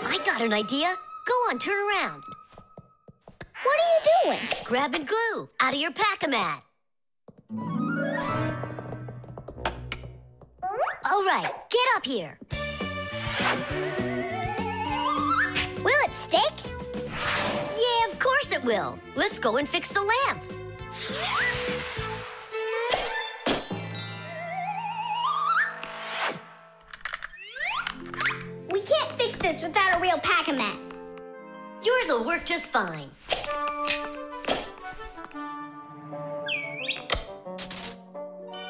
I got an idea. Go on, turn around. What are you doing? Grabbing glue out of your Pack-o-mat. All right, get up here. Will it stick? Yeah, of course it will. Let's go and fix the lamp. We can't fix this without a real Pack-o-mat. Yours will work just fine.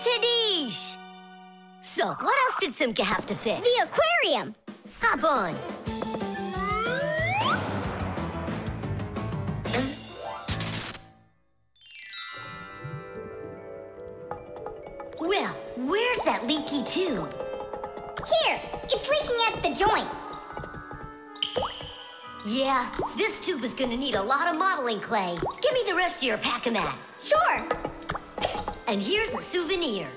Tadish! So, what else did Simka have to fix? The aquarium! Hop on. Well, where's that leaky tube? Here! It's leaking at the joint. Yeah, this tube is gonna need a lot of modeling clay. Give me the rest of your Pack-o-mat. Sure! And here's a souvenir.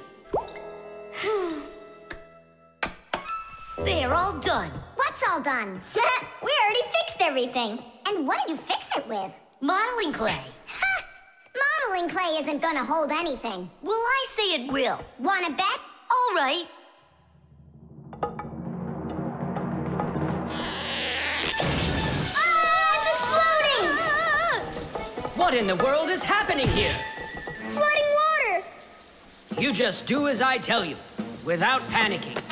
They're all done. What's all done? We already fixed everything. And what did you fix it with? Modeling clay. Ha! Modeling clay isn't gonna hold anything. Well, I say it will. Wanna bet? All right. Ah! It's exploding! Ah! What in the world is happening here? Floating water! You just do as I tell you, without panicking.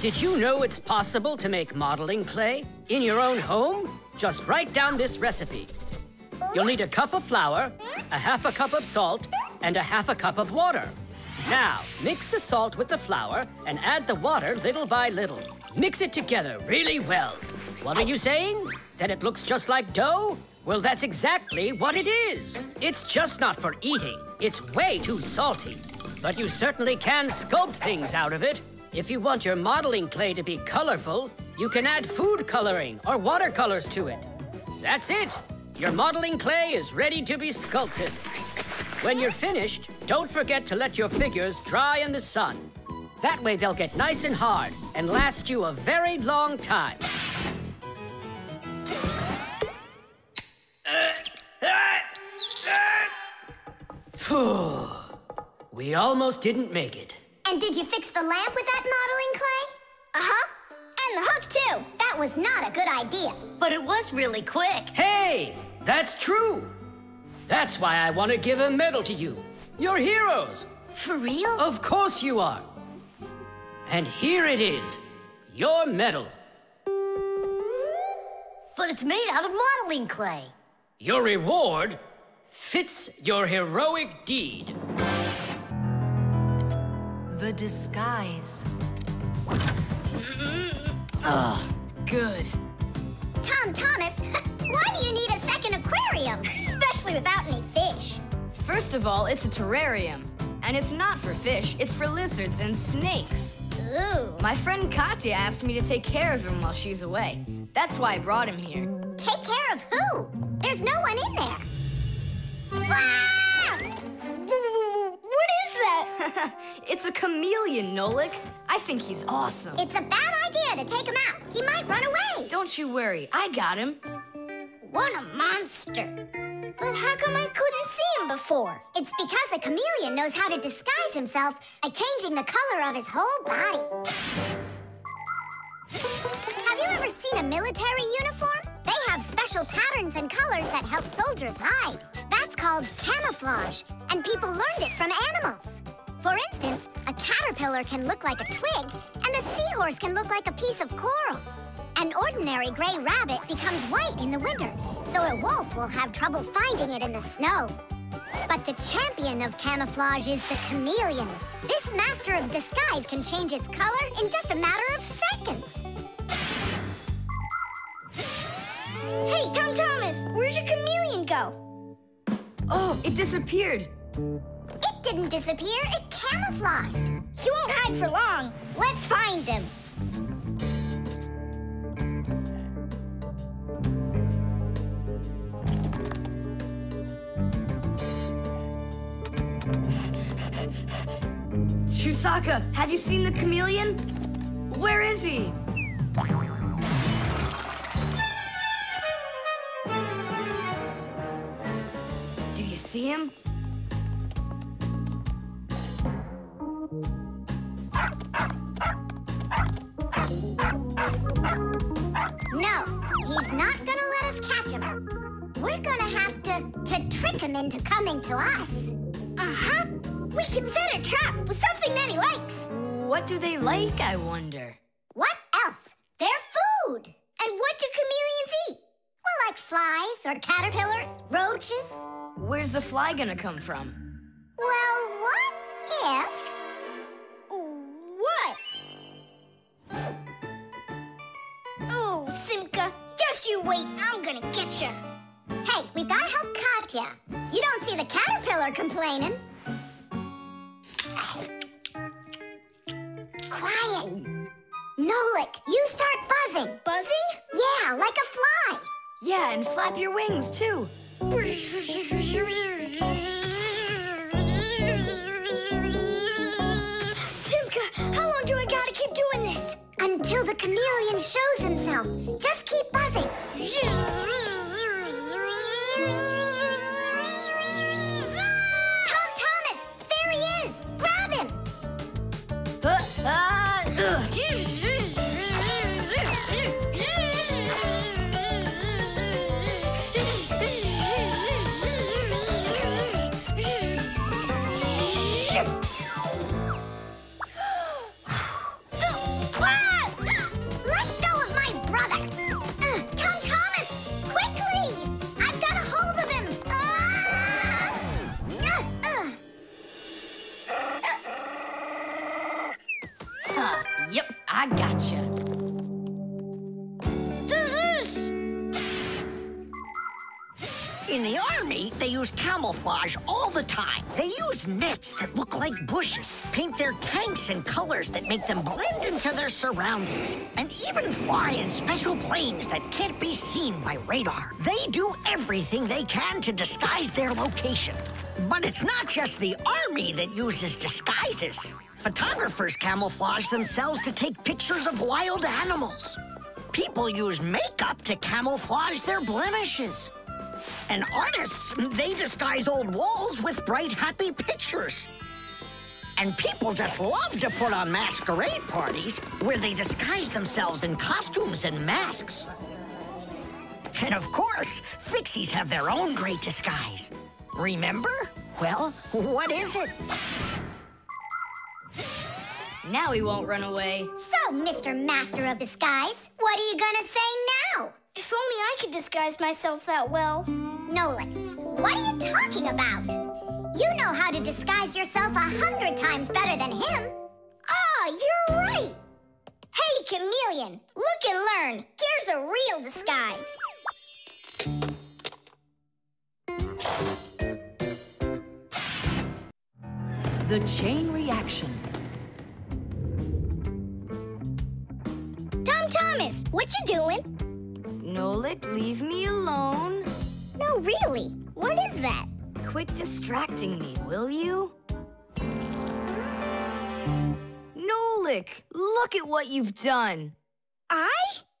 Did you know it's possible to make modeling clay in your own home? Just write down this recipe. You'll need a cup of flour, a half a cup of salt, and a half a cup of water. Now, mix the salt with the flour and add the water little by little. Mix it together really well. What are you saying? That it looks just like dough? Well, that's exactly what it is. It's just not for eating. It's way too salty. But you certainly can sculpt things out of it. If you want your modeling clay to be colorful, you can add food coloring or watercolors to it. That's it. Your modeling clay is ready to be sculpted. When you're finished, don't forget to let your figures dry in the sun. That way they'll get nice and hard and last you a very long time. Phew. We almost didn't make it. And did you fix the lamp with that modeling clay? Uh-huh. And the hook, too. That was not a good idea. But it was really quick. Hey, that's true. That's why I want to give a medal to you. You're heroes. For real? Of course you are. And here it is. Your medal. But it's made out of modeling clay. Your reward fits your heroic deed. The disguise. Ugh, good. Tom Thomas, why do you need a second aquarium? Especially without any fish. First of all, it's a terrarium. And it's not for fish, it's for lizards and snakes. Ooh. My friend Katya asked me to take care of him while she's away. That's why I brought him here. Take care of who? There's no one in there. Ah! What is that? It's a chameleon, Nolik. I think he's awesome. It's a bad idea to take him out. He might run away. Don't you worry. I got him. What a monster. But how come I couldn't see him before? It's because a chameleon knows how to disguise himself by changing the color of his whole body. Have you ever seen a military uniform? They have special patterns and colors that help soldiers hide. That's called camouflage, and people learned it from animals. For instance, a caterpillar can look like a twig, and a seahorse can look like a piece of coral. An ordinary gray rabbit becomes white in the winter, so a wolf will have trouble finding it in the snow. But the champion of camouflage is the chameleon. This master of disguise can change its color in just a matter of seconds. Hey, Tom Thomas, where'd your chameleon go? Oh, it disappeared. It didn't disappear, it camouflaged. He won't hide for long. Let's find him. Chusaka, have you seen the chameleon? Where is he? Do you see him? No, he's not gonna let us catch him. We're gonna have to trick him into coming to us. Uh-huh. We can set a trap with something that he likes. What do they like, I wonder? What else? Their food. And what do chameleons eat? Well, like flies or caterpillars, roaches. Where's the fly gonna come from? Well, what if... What? Oh, Simka, just you wait. I'm gonna get you. Hey, we've gotta help Katya. You don't see the caterpillar complaining. Quiet. Nolik, you start buzzing. Buzzing? Yeah, like a fly. Yeah, and flap your wings, too. Simka, how long do I gotta keep doing this? Until the chameleon shows himself. Just keep buzzing. Tom Thomas, there he is. Grab him. I gotcha. In the army, they use camouflage all the time. They use nets that look like bushes, paint their tanks in colors that make them blend into their surroundings, and even fly in special planes that can't be seen by radar. They do everything they can to disguise their location. But it's not just the army that uses disguises. Photographers camouflage themselves to take pictures of wild animals. People use makeup to camouflage their blemishes. And artists, they disguise old walls with bright, happy pictures. And people just love to put on masquerade parties where they disguise themselves in costumes and masks. And of course, Fixies have their own great disguise. Remember? Well, what is it? Now he won't run away. So, Mr. Master of Disguise, what are you gonna say now? If only I could disguise myself that well. Nolik, what are you talking about? You know how to disguise yourself 100 times better than him. Oh, you're right. Hey, chameleon, look and learn. Here's a real disguise. The chain reaction. Tom Thomas, what you doing? Nolik, leave me alone. No, really, what is that? Quit distracting me, will you? Nolik, look at what you've done. I?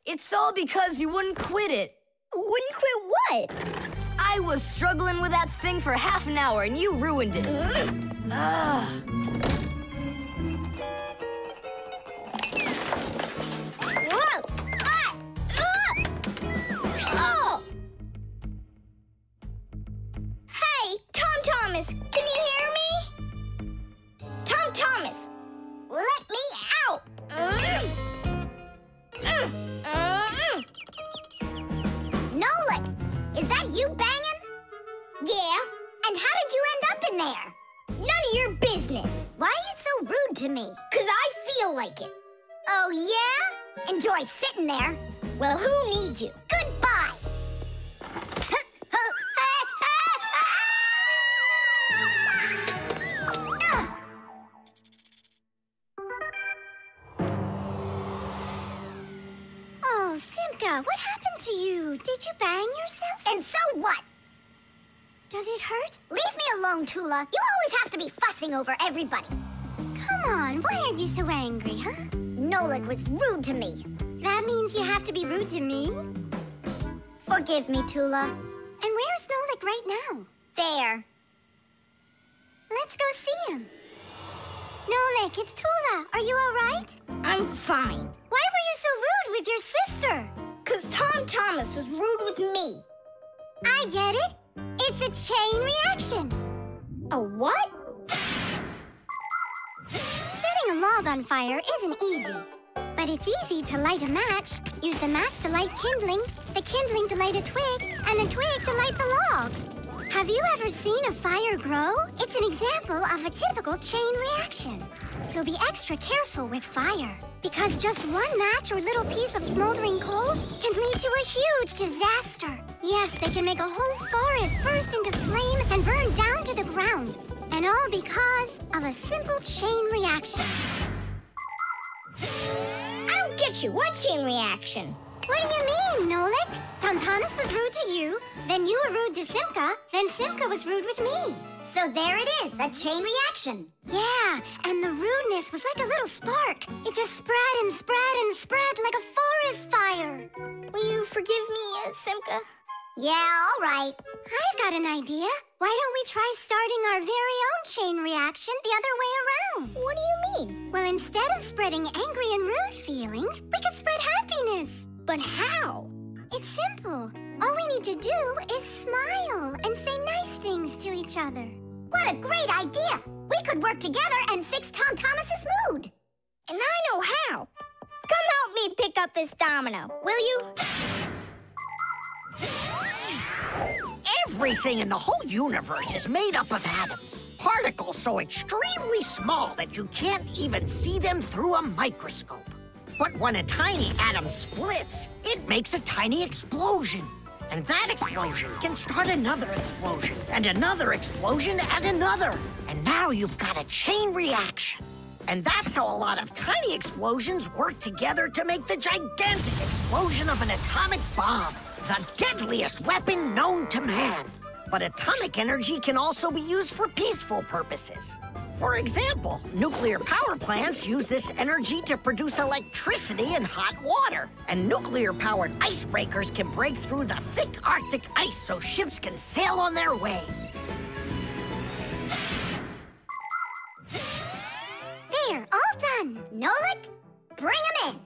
It's all because you wouldn't quit it. Wouldn't quit what? I was struggling with that thing for half an hour and you ruined it. Hey, Tom Thomas, can you hear me? Tom Thomas, let me out! Nolik, is that you banging? Yeah, and how did you end up in there? None of your business. Why are you so rude to me? 'Cause I feel like it. Oh, yeah? Enjoy sitting there. Well, who needs you? Goodbye. Oh, Simka, what happened to you? Did you bang yourself? And so what? Does it hurt? Leave me alone, Tula. You always have to be fussing over everybody. Come on, why are you so angry, huh? Nolik was rude to me. That means you have to be rude to me? Forgive me, Tula. And where is Nolik right now? There. Let's go see him. Nolik, it's Tula. Are you all right? I'm fine. Why were you so rude with your sister? 'Cause Tom Thomas was rude with me. I get it. It's a chain reaction. A what? Setting a log on fire isn't easy. But it's easy to light a match. Use the match to light kindling, the kindling to light a twig, and the twig to light the log. Have you ever seen a fire grow? It's an example of a typical chain reaction. So be extra careful with fire, because just one match or little piece of smoldering coal can lead to a huge disaster. Yes, they can make a whole forest burst into flame and burn down to the ground. And all because of a simple chain reaction. I don't get you. What chain reaction? What do you mean, Nolik? Tom Thomas was rude to you, then you were rude to Simka, then Simka was rude with me. So there it is, a chain reaction. Yeah, and the rudeness was like a little spark. It just spread and spread and spread like a forest fire. Will you forgive me, Simka? Yeah, all right. I've got an idea. Why don't we try starting our very own chain reaction the other way around? What do you mean? Well, instead of spreading angry and rude feelings, we could spread happiness. But how? It's simple. All we need to do is smile and say nice things to each other. What a great idea! We could work together and fix Tom Thomas's mood. And I know how. Come help me pick up this domino, will you? Everything in the whole universe is made up of atoms. Particles so extremely small that you can't even see them through a microscope. But when a tiny atom splits, it makes a tiny explosion. And that explosion can start another explosion, and another explosion, and another. And now you've got a chain reaction. And that's how a lot of tiny explosions work together to make the gigantic explosion of an atomic bomb, the deadliest weapon known to man. But atomic energy can also be used for peaceful purposes. For example, nuclear power plants use this energy to produce electricity and hot water. And nuclear-powered icebreakers can break through the thick Arctic ice so ships can sail on their way. There, all done. Nolik, bring him in.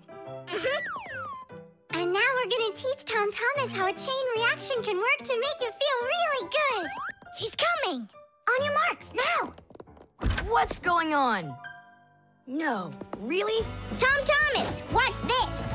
And now we're gonna teach Tom Thomas how a chain reaction can work to make you feel really good. He's coming. On your marks, now. What's going on? No, really? Tom Thomas, watch this!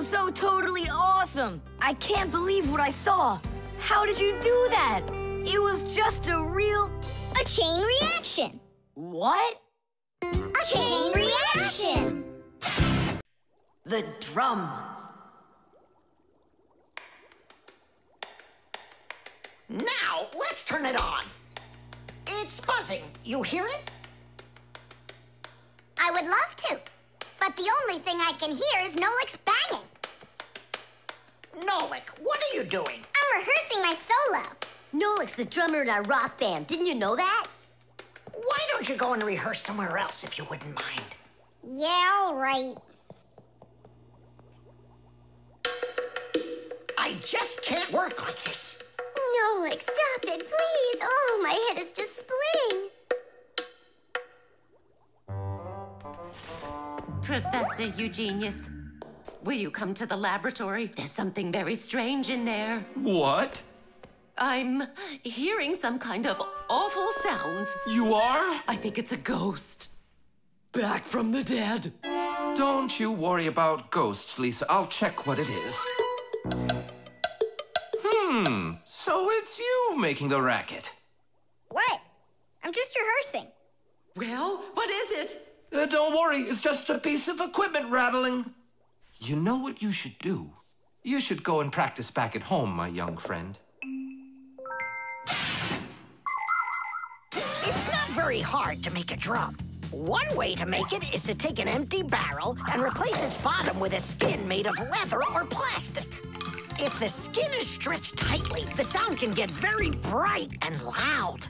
So totally awesome! I can't believe what I saw! How did you do that? It was just a chain reaction! What? A chain reaction! The drum! Now, let's turn it on! It's buzzing, you hear it? I would love to, but the only thing I can hear is Nolik's banging! Nolik, what are you doing? I'm rehearsing my solo. Nolik's the drummer in our rock band. Didn't you know that? Why don't you go and rehearse somewhere else if you wouldn't mind? Yeah, all right. I just can't work like this. Nolik, stop it, please. Oh, my head is just spinning. Professor Eugenius. Will you come to the laboratory? There's something very strange in there. What? I'm hearing some kind of awful sounds. You are? I think it's a ghost. Back from the dead. Don't you worry about ghosts, Lisa. I'll check what it is. So it's you making the racket. What? I'm just rehearsing. Well, what is it? Don't worry, it's just a piece of equipment rattling. You know what you should do? You should go and practice back at home, my young friend. It's not very hard to make a drum. One way to make it is to take an empty barrel and replace its bottom with a skin made of leather or plastic. If the skin is stretched tightly, the sound can get very bright and loud.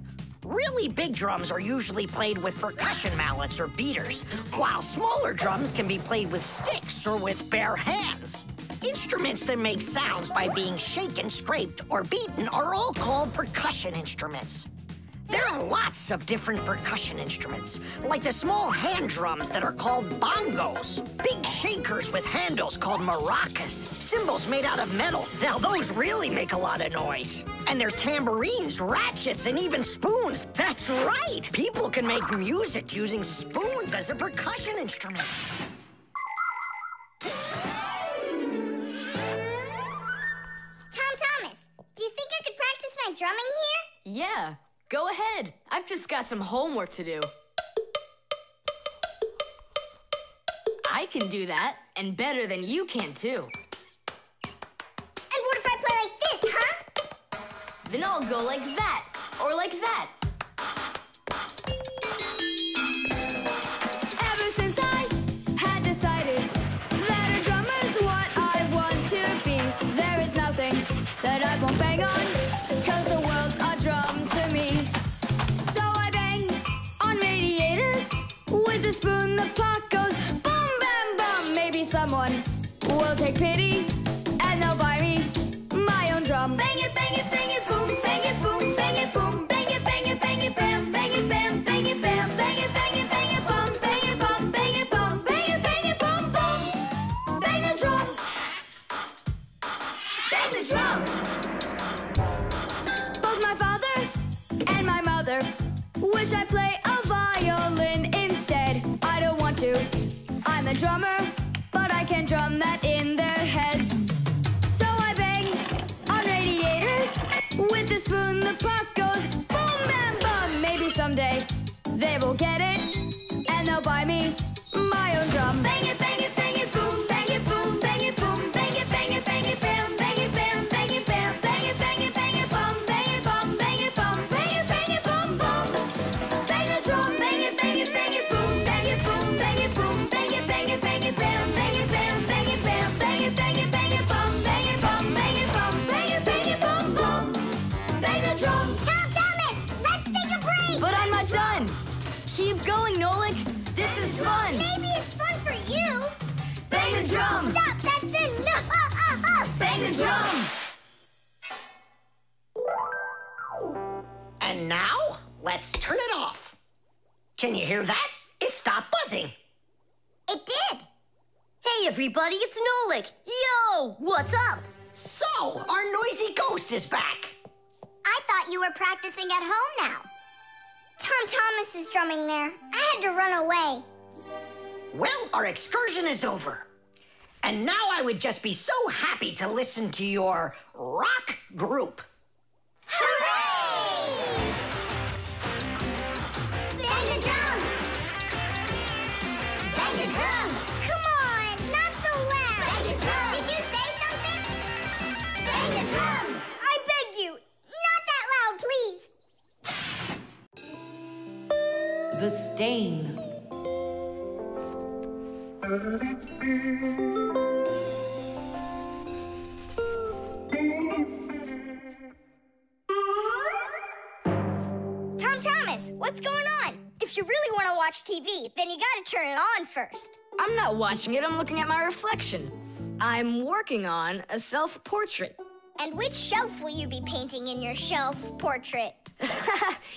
Really big drums are usually played with percussion mallets or beaters, while smaller drums can be played with sticks or with bare hands. Instruments that make sounds by being shaken, scraped, or beaten are all called percussion instruments. There are lots of different percussion instruments, like the small hand drums that are called bongos, big shakers with handles called maracas, cymbals made out of metal. Now, those really make a lot of noise. And there's tambourines, ratchets, and even spoons. That's right! People can make music using spoons as a percussion instrument. Tom Thomas, do you think I could practice my drumming here? Yeah. Go ahead. I've just got some homework to do. I can do that, and better than you can, too. And what if I play like this, huh? Then I'll go like that, or like that. Ever since I had decided that a drummer is what I want to be, there is nothing that I won't bang on, cause the world's a drum to me. With the spoon, the pot goes boom, bam, bam. Maybe someone will take pity and they'll buy me my own drum. Bang it, bang it, bang it, boom, bang it, boom, bang it, boom, bang it, bang it, bang it, bam, bang it, bam, bang it, bam, bang it, bang it, bang it, boom, bang it, boom, bang it, boom, bang it, bang it, boom, boom. Bang the drum. Bang the drum. Both my father and my mother wish I play a violin. I don't want to. I'm a drummer, but I can't drum that in their heads. So I bang on radiators with a spoon. The pot goes boom, bam, bum. Maybe someday they will get it and they'll buy me my my own drum. Bang it, bang it, bang it, boom. Bang it, boom. Bang it, boom. Bang it, bang it, bang it, bam. Bang it, bam. Bang it, bam. Bang it, bang it, bang it, bum. Bang it, bum. Bang it, bum. Bang it, bang it, bum, bum. Bang the drum. Bang it, bang it, bang it, boom. Bang it, boom. Bang it, boom. Bang it, bang it, bang it, bam. Bang it, bam. Bang it, bam. Bang it, bang it, bang it, bum. Bang it, bum. Bang it, bum. Bang it, bang it, bum, bum. Bang the drum. Tom Thomas, let's take a break. But I'm not done. Keep going, Nolik. This is fun. Maybe it's fun for you. Bang the drum. Stop. That's enough. Bang the drum. And now, let's turn it off. Can you hear that? It stopped buzzing. It did. Hey, everybody. It's Nolik. Yo, what's up? So, our noisy ghost is back. I thought you were practicing at home now. Tom Thomas is drumming there. I had to run away. Well, our excursion is over. And now I would just be so happy to listen to your rock group. Hooray! Bang the drum! Bang the drum! Come on, not so loud! Bang the drum! Did you say something? Bang the drum! I beg you, not that loud, please. The stain. Tom Thomas, what's going on? If you really want to watch TV, then you gotta turn it on first. I'm not watching it, I'm looking at my reflection. I'm working on a self-portrait. And which shelf will you be painting in your self-portrait?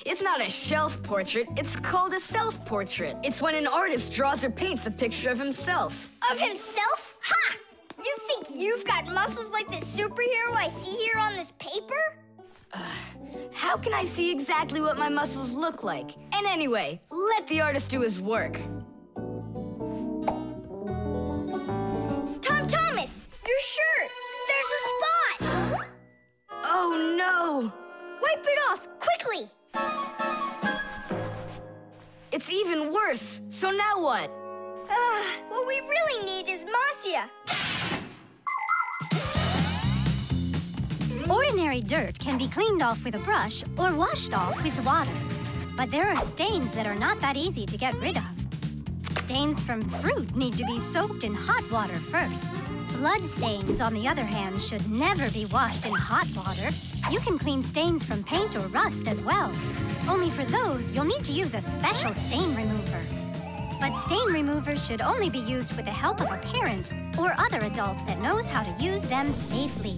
It's not a shelf portrait, it's called a self-portrait. It's when an artist draws or paints a picture of himself. Of himself? Ha! You think you've got muscles like this superhero I see here on this paper? How can I see exactly what my muscles look like? And anyway, let the artist do his work. Tom Thomas, your shirt! There's a spot! Oh no! Wipe it off, quickly! It's even worse, so now what? What we really need is Masya. Ordinary dirt can be cleaned off with a brush or washed off with water. But there are stains that are not that easy to get rid of. Stains from fruit need to be soaked in hot water first. Blood stains, on the other hand, should never be washed in hot water. You can clean stains from paint or rust as well. Only for those, you'll need to use a special stain remover. But stain removers should only be used with the help of a parent or other adult that knows how to use them safely.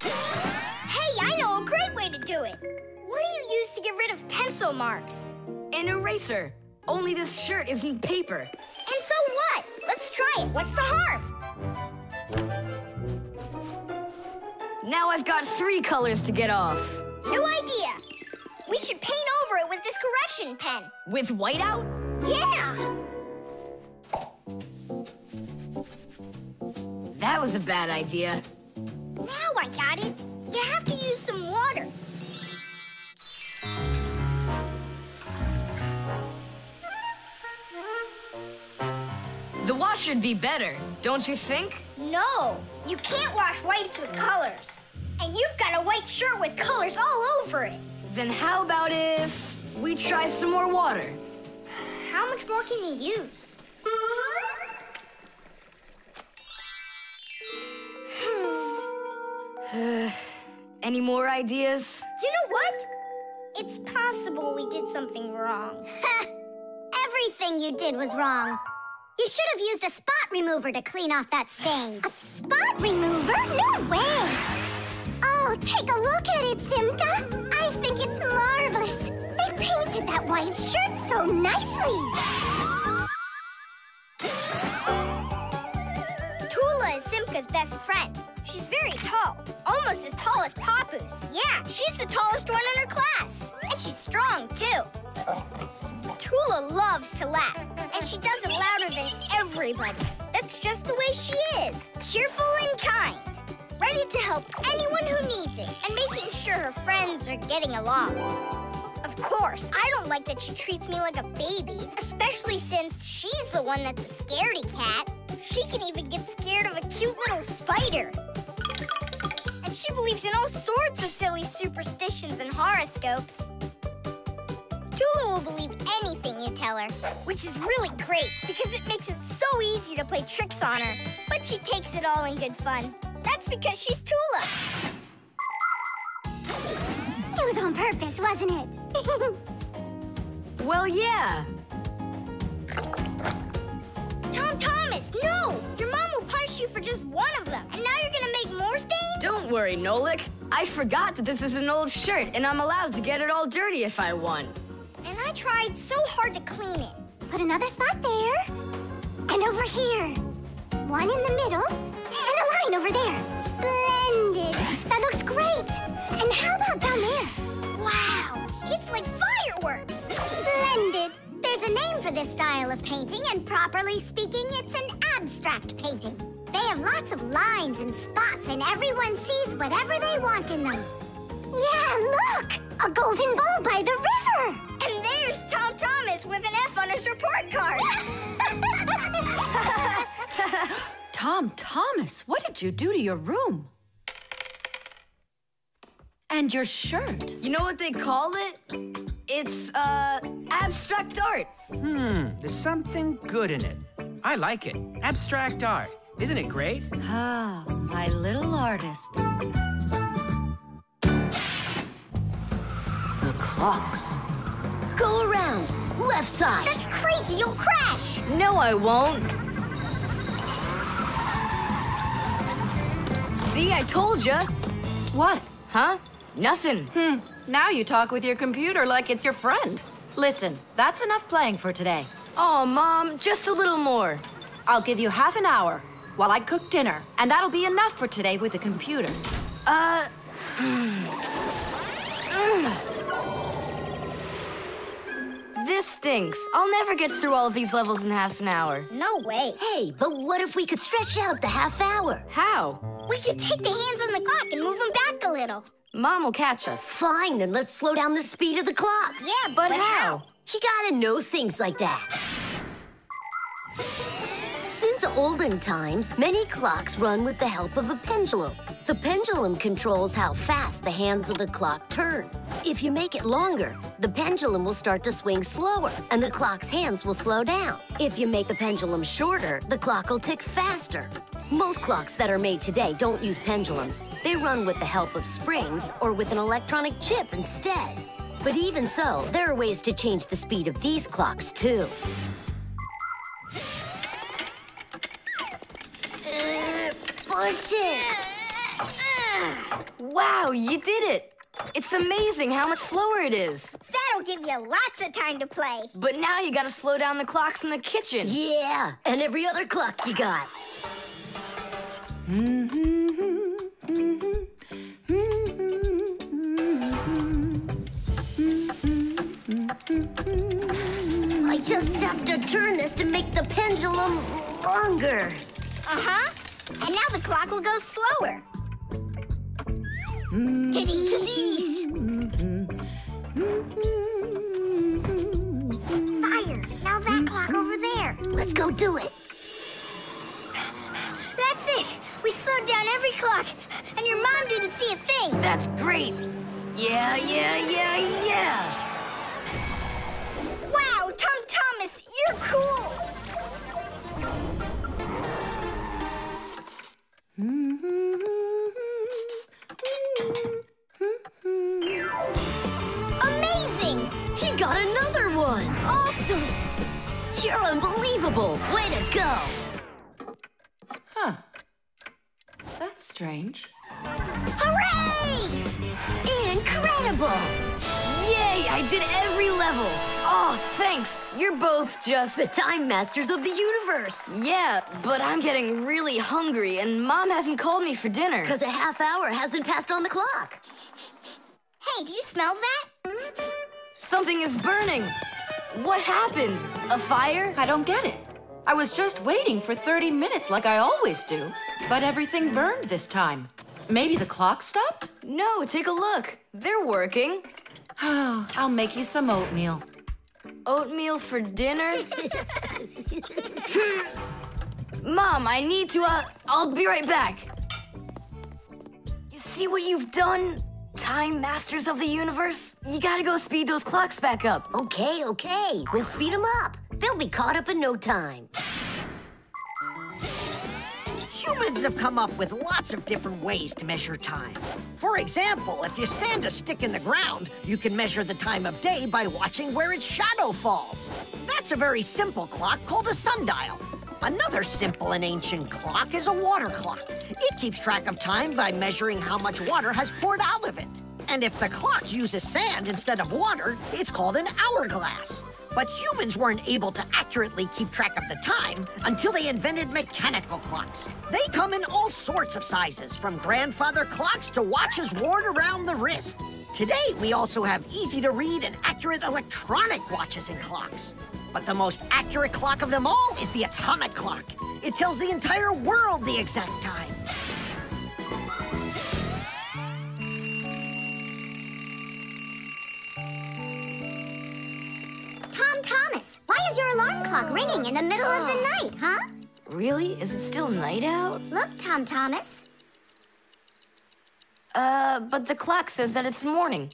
Hey, I know a great way to do it! What do you use to get rid of pencil marks? An eraser. Only this shirt isn't paper. And so what? Let's try it. What's the harm? Now I've got 3 colors to get off. New idea! We should paint over it with this correction pen. With whiteout? Yeah! That was a bad idea. Now I got it. You have to use some water. The wash should be better, don't you think? No, you can't wash whites with colors. And you've got a white shirt with colors all over it. Then how about if we try some more water? How much more can you use? Any more ideas? You know what? It's possible we did something wrong. Everything you did was wrong. You should have used a spot remover to clean off that stain. A spot remover? No way! Oh, take a look at it, Simka. I think it's marvelous. They painted that white shirt so nicely. Tula is Simka's best friend. She's very tall, almost as tall as Papoose. Yeah, she's the tallest one in her class. And she's strong, too. Tula loves to laugh, and she does it louder than everybody. That's just the way she is. Cheerful and kind. Ready to help anyone who needs it, and making sure her friends are getting along. Of course, I don't like that she treats me like a baby, especially since she's the one that's a scaredy cat. She can even get scared of a cute little spider. And she believes in all sorts of silly superstitions and horoscopes. Tula will believe anything you tell her, which is really great because it makes it so easy to play tricks on her. But she takes it all in good fun. That's because she's Tula. It was on purpose, wasn't it? Well, yeah. Tom Thomas, no! Your mom will punish you for just one of them. And now you're gonna make more stains? Don't worry, Nolik. I forgot that this is an old shirt and I'm allowed to get it all dirty if I want. And I tried so hard to clean it. Put another spot there, and over here. One in the middle, and a line over there. Splendid! That looks great! And how about down there? Wow! It's like fireworks! Splendid! There's a name for this style of painting, and properly speaking, it's an abstract painting. They have lots of lines and spots, and everyone sees whatever they want in them. Yeah, look! A golden ball by the river! And there's Tom Thomas with an F on his report card! Tom Thomas, what did you do to your room? And your shirt. You know what they call it? It's, abstract art. There's something good in it. I like it. Abstract art. Isn't it great? Ah, my little artist. The clocks. Go around. Left side. That's crazy. You'll crash. No, I won't. See, I told you. What? Huh? Nothing. Now you talk with your computer like it's your friend. Listen, that's enough playing for today. Oh, Mom, just a little more. I'll give you half an hour while I cook dinner, and that'll be enough for today with the computer. This stinks. I'll never get through all of these levels in half an hour. No way. Hey, but what if we could stretch out the half hour? How? We could take the hands on the clock and move them back a little. Mom will catch us. Fine, then let's slow down the speed of the clock. Yeah, but how? You gotta know things like that. Since olden times, many clocks run with the help of a pendulum. The pendulum controls how fast the hands of the clock turn. If you make it longer, the pendulum will start to swing slower, and the clock's hands will slow down. If you make the pendulum shorter, the clock will tick faster. Most clocks that are made today don't use pendulums. They run with the help of springs or with an electronic chip instead. But even so, there are ways to change the speed of these clocks, too. Push it! Wow, you did it! It's amazing how much slower it is. That'll give you lots of time to play. But now you gotta slow down the clocks in the kitchen. Yeah, and every other clock you got. I just have to turn this to make the pendulum longer. Uh-huh. And now the clock will go slower. Fire! Now that clock over there. Let's go do it. That's it! We slowed down every clock, and your mom didn't see a thing. That's great. Yeah. Wow, Tom Thomas, you're cool. Amazing! He got another one! Awesome! You're unbelievable! Way to go! Huh. That's strange. Hooray! Incredible! Yay! I did every level! Oh, thanks! You're both just the time masters of the universe! Yeah, but I'm getting really hungry and Mom hasn't called me for dinner. 'Cause a half hour hasn't passed on the clock. Hey, do you smell that? Something is burning. What happened? A fire? I don't get it. I was just waiting for 30 minutes like I always do, but everything burned this time. Maybe the clock stopped? No, take a look. They're working. Oh, I'll make you some oatmeal. Oatmeal for dinner? Mom, I need to, I'll be right back. You see what you've done? Time masters of the universe? You gotta go speed those clocks back up. Okay, okay. We'll speed them up. They'll be caught up in no time. Humans have come up with lots of different ways to measure time. For example, if you stand a stick in the ground, you can measure the time of day by watching where its shadow falls. That's a very simple clock called a sundial. Another simple and ancient clock is a water clock. It keeps track of time by measuring how much water has poured out of it. And if the clock uses sand instead of water, it's called an hourglass. But humans weren't able to accurately keep track of the time until they invented mechanical clocks. They come in all sorts of sizes, from grandfather clocks to watches worn around the wrist. Today, we also have easy-to-read and accurate electronic watches and clocks. But the most accurate clock of them all is the atomic clock. It tells the entire world the exact time. Tom Thomas, why is your alarm clock ringing in the middle of the night, huh? Really? Is it still night out? Look, Tom Thomas. But the clock says that it's morning.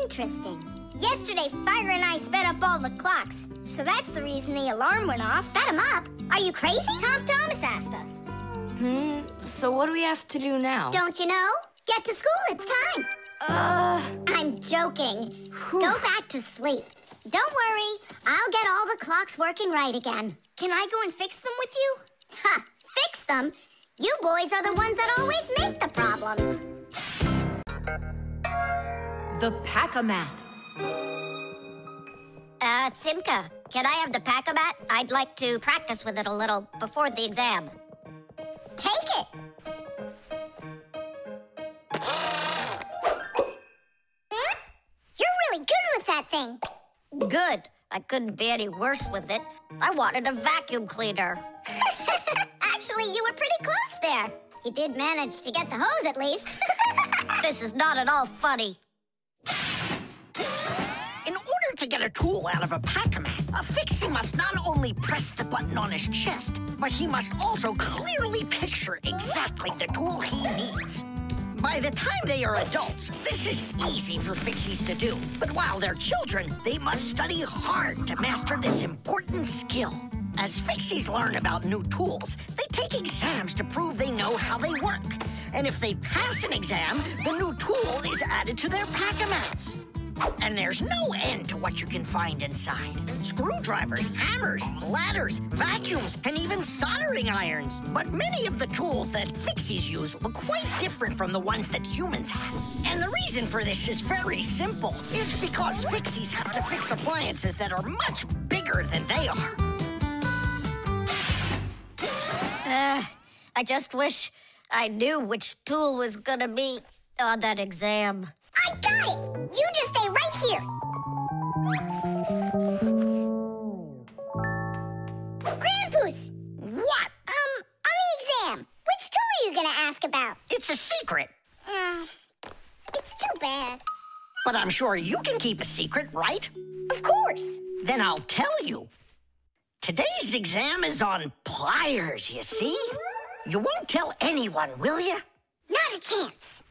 Interesting. Yesterday, Fire and I sped up all the clocks, so that's the reason the alarm went off. Sped them up? Are you crazy? Tom Thomas asked us. So what do we have to do now? Don't you know? Get to school, it's time. I'm joking. Whew. Go back to sleep. Don't worry, I'll get all the clocks working right again. Can I go and fix them with you? Ha! Fix them? You boys are the ones that always make the problems. The Pack-o-mat. Simka, can I have the Pack-o-mat? I'd like to practice with it a little before the exam. Take it! You're really good with that thing. Good. I couldn't be any worse with it. I wanted a vacuum cleaner. Actually, you were pretty close there. You did manage to get the hose, at least. This is not at all funny. In order to get a tool out of a Pack-o-mat, a Fixie must not only press the button on his chest, but he must also clearly picture exactly the tool he needs. By the time they are adults, this is easy for Fixies to do. But while they're children, they must study hard to master this important skill. As Fixies learn about new tools, they take exams to prove they know how they work. And if they pass an exam, the new tool is added to their Pack-o-mats. And there's no end to what you can find inside. Screwdrivers, hammers, ladders, vacuums, and even soldering irons. But many of the tools that Fixies use look quite different from the ones that humans have. And the reason for this is very simple. It's because Fixies have to fix appliances that are much bigger than they are. I just wish I knew which tool was gonna be on that exam. I got it! You just stay right here. Grandpus! What? On the exam, which tool are you going to ask about? It's a secret. It's too bad. But I'm sure you can keep a secret, right? Of course. Then I'll tell you. Today's exam is on pliers, you see? You won't tell anyone, will you? Not a chance.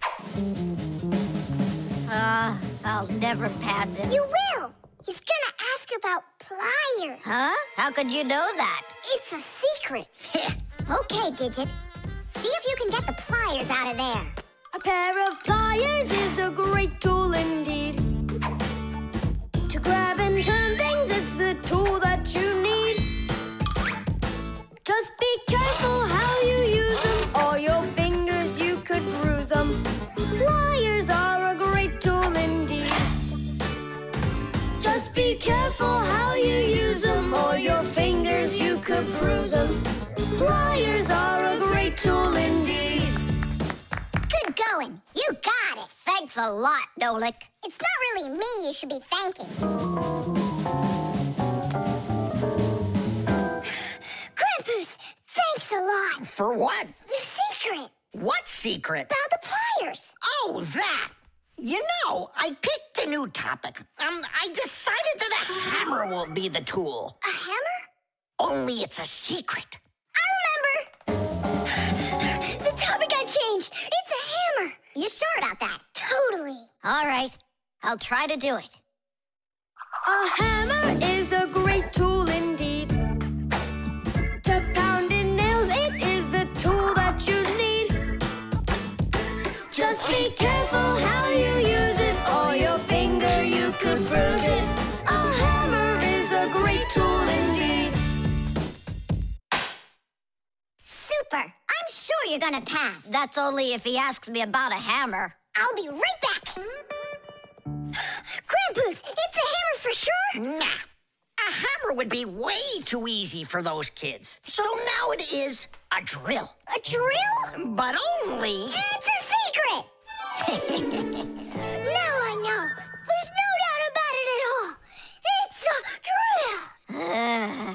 I'll never pass it. You will! He's gonna ask about pliers. Huh? How could you know that? It's a secret. Okay, Digit. See if you can get the pliers out of there. A pair of pliers is a great tool indeed. To grab and turn things, it's the tool that you need. Just be careful how you use them, or your fingers, you could bruise them. Pliers are a great tool indeed. Just be careful how you use them, or your fingers, you could bruise them. Pliers are a great tool indeed. Good going. You got it. Thanks a lot, Nolik. It's not really me you should be thanking. Grandpus, thanks a lot. For what? The secret. What secret? About the pliers. Oh, that! You know, I picked a new topic. I decided that a hammer will be the tool. A hammer? Only it's a secret. I remember. The topic got changed. It's a hammer. You sure about that? Totally. All right. I'll try to do it. A hammer is a great tool indeed. To pound in nails, it is the tool that you need. Just be careful how you use it, or your finger you could bruise it. A hammer is a great tool indeed. Super! I'm sure you're gonna pass. That's only if he asks me about a hammer. I'll be right back. Grandpus, it's a hammer for sure? Nah. A hammer would be way too easy for those kids. So now it is a drill. A drill? But only... It's a secret! Now I know. There's no doubt about it at all. It's a drill!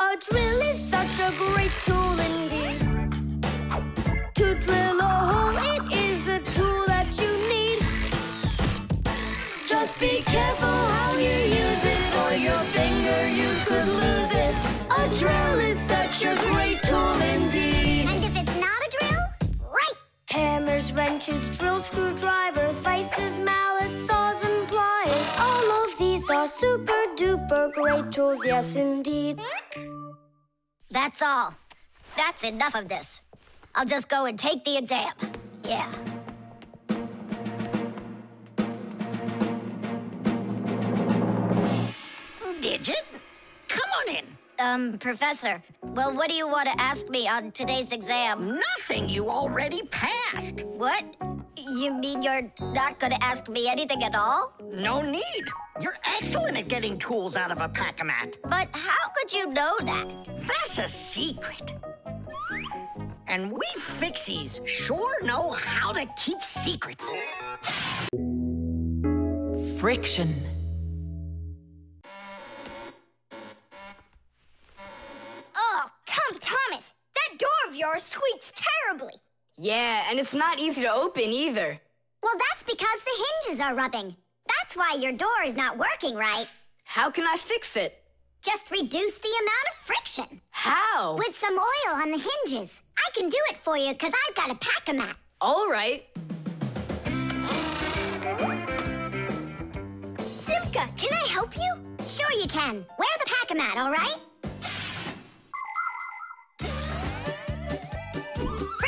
A drill is such a great tool indeed. To drill a hole, it is the tool that you need. Just be careful how you use it, or your finger you could lose it. A drill is such a great tool indeed. And if it's not a drill, right! Hammers, wrenches, drills, screwdrivers, vices, mallets, saws, and pliers. All of these are super duper great tools, yes indeed. That's all. That's enough of this. I'll just go and take the exam. Yeah. Digit, come on in. Professor, well, what do you want to ask me on today's exam? Nothing, you already passed. What? You mean you're not going to ask me anything at all? No need. You're excellent at getting tools out of a Pack-o-mat. But how could you know that? That's a secret. And we Fixies sure know how to keep secrets. Friction. Thomas, that door of yours squeaks terribly. Yeah, and it's not easy to open either. Well, that's because the hinges are rubbing. That's why your door is not working right. How can I fix it? Just reduce the amount of friction. How? With some oil on the hinges. I can do it for you because I've got a Pack-o-mat. All right. Simka, can I help you? Sure you can. Wear the Pack-o-mat, all right?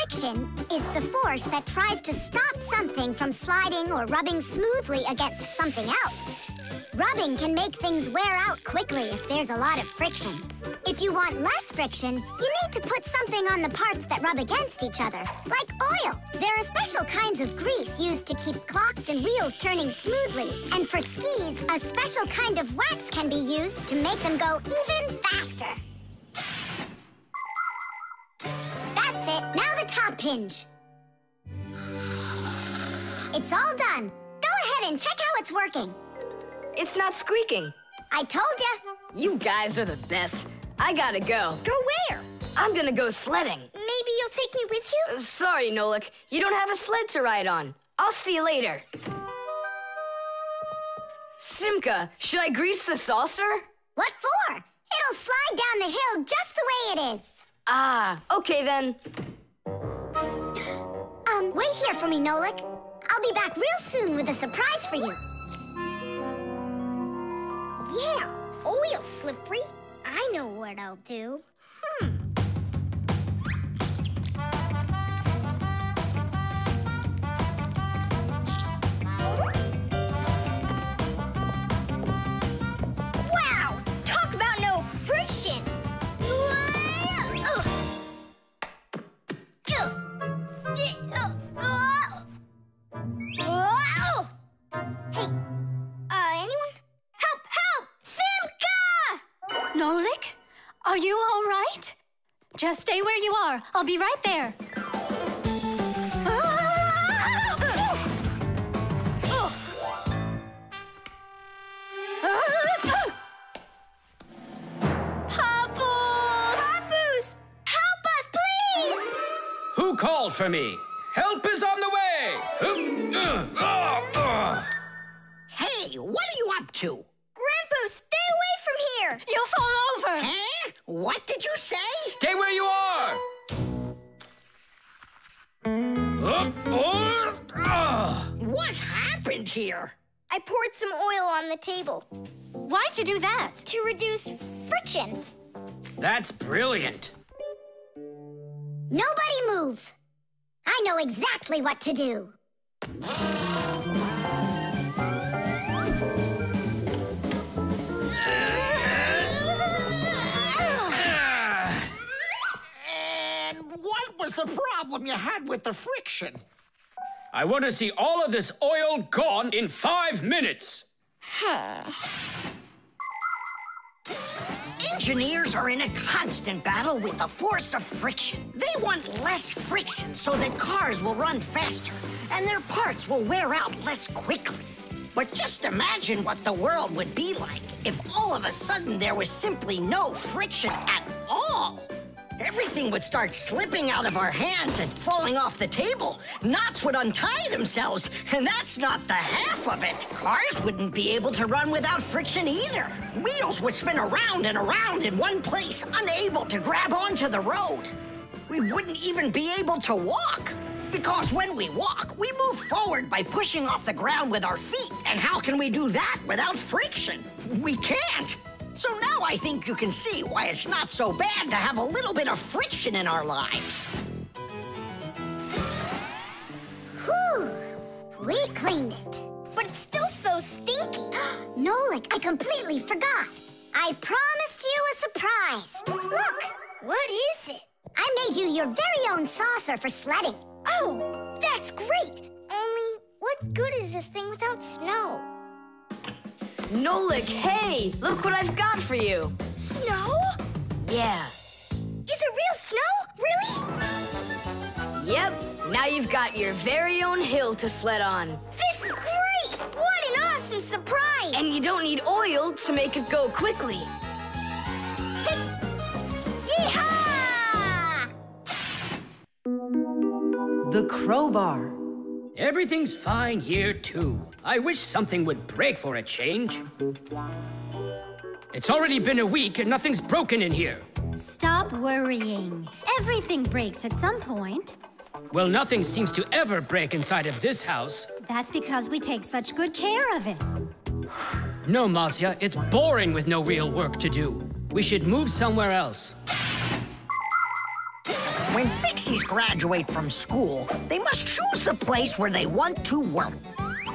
Friction is the force that tries to stop something from sliding or rubbing smoothly against something else. Rubbing can make things wear out quickly if there's a lot of friction. If you want less friction, you need to put something on the parts that rub against each other, like oil. There are special kinds of grease used to keep clocks and wheels turning smoothly. And for skis, a special kind of wax can be used to make them go even faster. That's it. Now the top hinge. It's all done. Go ahead and check how it's working. It's not squeaking. I told ya. You guys are the best. I gotta go. Go where? I'm gonna go sledding. Maybe you'll take me with you? Sorry, Nolik. You don't have a sled to ride on. I'll see you later. Simka, should I grease the saucer? What for? It'll slide down the hill just the way it is. Ah, okay then. Wait here for me, Nolik. I'll be back real soon with a surprise for you. Yeah, oil slippery. I know what I'll do. Wow, talk about no friction. Are you all right? Just stay where you are. I'll be right there. Papoose! Help us, please! Who called for me? Help is on the way! Hey, what are you up to? Grandpa, stay away from here! You'll fall over! Huh? What did you say? Stay where you are! What happened here? I poured some oil on the table. Why'd you do that? To reduce friction. That's brilliant. Nobody move. I know exactly what to do. And what was the problem you had with the friction? I want to see all of this oil gone in 5 minutes. Engineers are in a constant battle with the force of friction. They want less friction so that cars will run faster and their parts will wear out less quickly. But just imagine what the world would be like if all of a sudden there was simply no friction at all. Everything would start slipping out of our hands and falling off the table. Knots would untie themselves, and that's not the half of it. Cars wouldn't be able to run without friction either. Wheels would spin around and around in one place, unable to grab onto the road. We wouldn't even be able to walk, because when we walk, we move forward by pushing off the ground with our feet. And how can we do that without friction? We can't. So now I think you can see why it's not so bad to have a little bit of friction in our lives. Whew! We cleaned it. But it's still so stinky. Nolik, I completely forgot. I promised you a surprise. Look! What is it? I made you your very own saucer for sledding. Oh, that's great! Only, what good is this thing without snow? Nolik, hey! Look what I've got for you! Snow? Yeah. Is it real snow? Really? Yep. Now you've got your very own hill to sled on. This is great! What an awesome surprise! And you don't need oil to make it go quickly. Yeehaw! The crowbar. Everything's fine here, too. I wish something would break for a change. It's already been a week and nothing's broken in here. Stop worrying. Everything breaks at some point. Well, nothing seems to ever break inside of this house. That's because we take such good care of it. No, Masya, it's boring with no real work to do. We should move somewhere else. When Fixies graduate from school, they must choose the place where they want to work.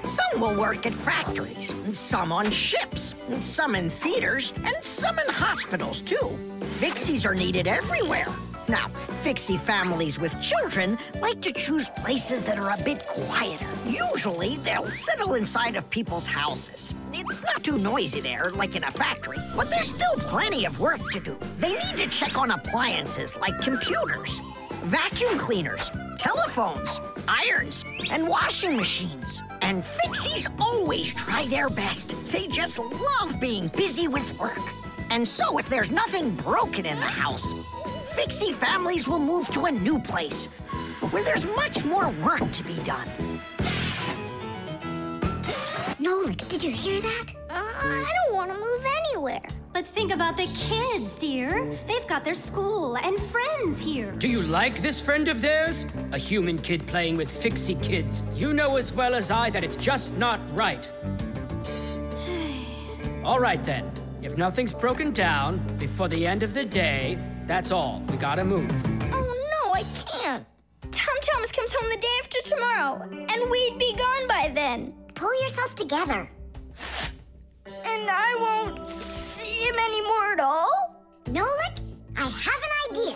Some will work at factories, and some on ships, and some in theaters, and some in hospitals, too. Fixies are needed everywhere. Now, Fixie families with children like to choose places that are a bit quieter. Usually, they'll settle inside of people's houses. It's not too noisy there, like in a factory, but there's still plenty of work to do. They need to check on appliances like computers, vacuum cleaners, telephones, irons, and washing machines. And Fixies always try their best. They just love being busy with work. And so, if there's nothing broken in the house, Fixie families will move to a new place, where there's much more work to be done. Nolik, did you hear that? I don't want to move anywhere. But think about the kids, dear. They've got their school and friends here. Do you like this friend of theirs? A human kid playing with Fixie kids. You know as well as I that it's just not right. All right, then. If nothing's broken down before the end of the day, that's all. We gotta move. Oh, no, I can't. Tom Thomas comes home the day after tomorrow, and we'd be gone by then. Pull yourself together. And I won't see him anymore at all? Nolik, I have an idea.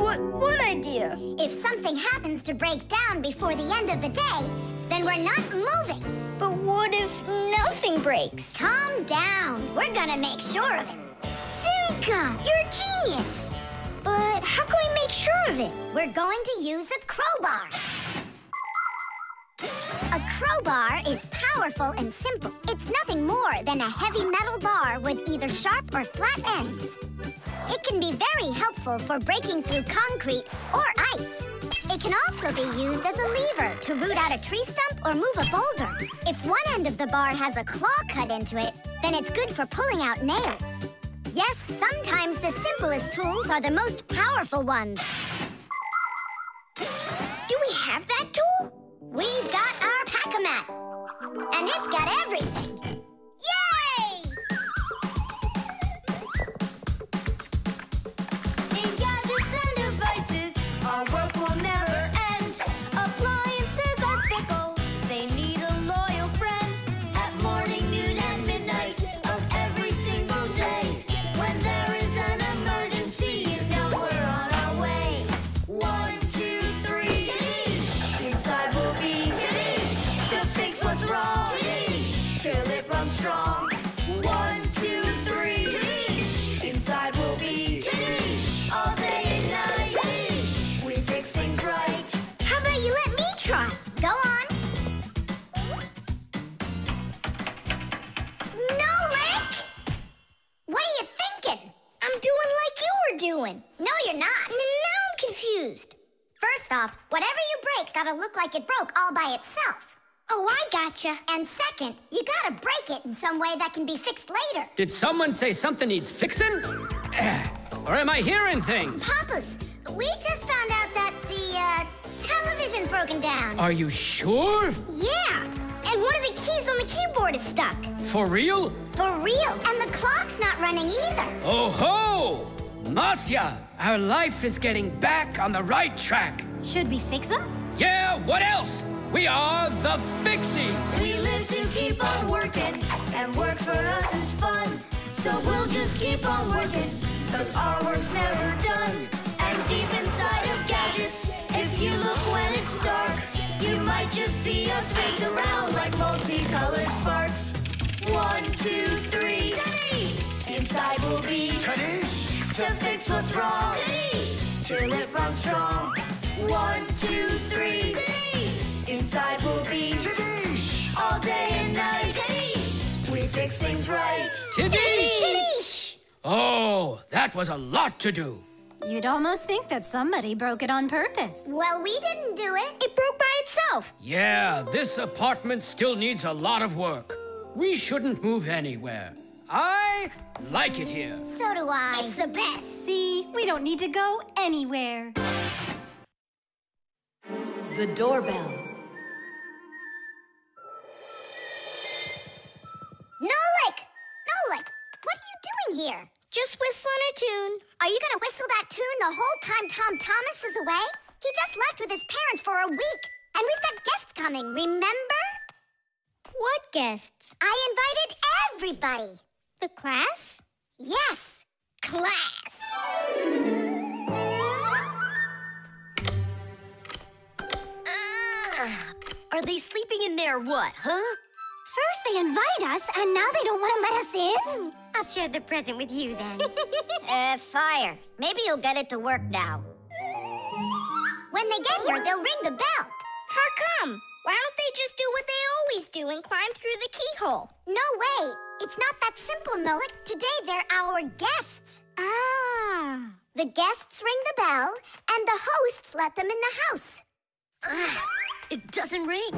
What idea? If something happens to break down before the end of the day, then we're not moving. But what if nothing breaks? Calm down. We're gonna make sure of it. Simka, you're a genius! But how can we make sure of it? We're going to use a crowbar. A crowbar is powerful and simple. It's nothing more than a heavy metal bar with either sharp or flat ends. It can be very helpful for breaking through concrete or ice. It can also be used as a lever to root out a tree stump or move a boulder. If one end of the bar has a claw cut into it, then it's good for pulling out nails. Yes, sometimes the simplest tools are the most powerful ones. Do we have that tool? We've got our Pack-o-mat. And it's got everything. Yay! In gadgets and devices, our work will never end. Appliances are fickle, they need a loyal friend. At morning, noon, and midnight of every single day. When there is an emergency, you know we're on our way. 1, 2, 3, Tidish! Inside will be Tidish! To fix what's wrong, Tidish! Till it runs strong. 1, 2, 3, Tidish! Inside will be Tidish! All day and night, Tidish! We fix things right. How about you let me try? Go on. Nolik! What are you thinking? I'm doing like you were doing. No, you're not. Now I'm confused. First off, whatever you break's gotta look like it broke all by itself. Oh, I gotcha. And second, you gotta break it in some way that can be fixed later. Did someone say something needs fixing? Or am I hearing things? Papas, we just found out that the television's broken down. Are you sure? Yeah, and one of the keys on the keyboard is stuck. For real? For real, and the clock's not running either. Oh ho! Masya, our life is getting back on the right track. Should we fix them? Yeah, what else? We are the Fixies. We live to keep on working, and work for us is fun. So we'll just keep on working, 'cause our work's never done. And deep inside of gadgets, if you look when it's dark, you might just see us race around like multicolored sparks. 1, 2, 3, Tidish! Inside will be Tidish! To fix what's wrong, Tidish! Till it runs strong. 1, 2, 3, Tidish! Inside will be Tidish! All day and night, Tidish! We fix things right. Tidish! Oh, that was a lot to do. You'd almost think that somebody broke it on purpose. Well, we didn't do it. It broke by itself. Yeah, this apartment still needs a lot of work. We shouldn't move anywhere. I like it here. So do I. It's the best. See, we don't need to go anywhere. The doorbell. Nolik! Nolik, what are you doing here? Just whistling a tune. Are you gonna whistle that tune the whole time Tom Thomas is away? He just left with his parents for a week, and we've got guests coming, remember? What guests? I invited everybody. The class? Yes, class. Are they sleeping in there or what, huh? First they invite us, and now they don't want to let us in? I'll share the present with you then. Fire, maybe you'll get it to work now. When they get here, they'll ring the bell. How come? Why don't they just do what they always do and climb through the keyhole? No way! It's not that simple, Nolik. Today they're our guests. Ah. The guests ring the bell, and the hosts let them in the house. It doesn't ring.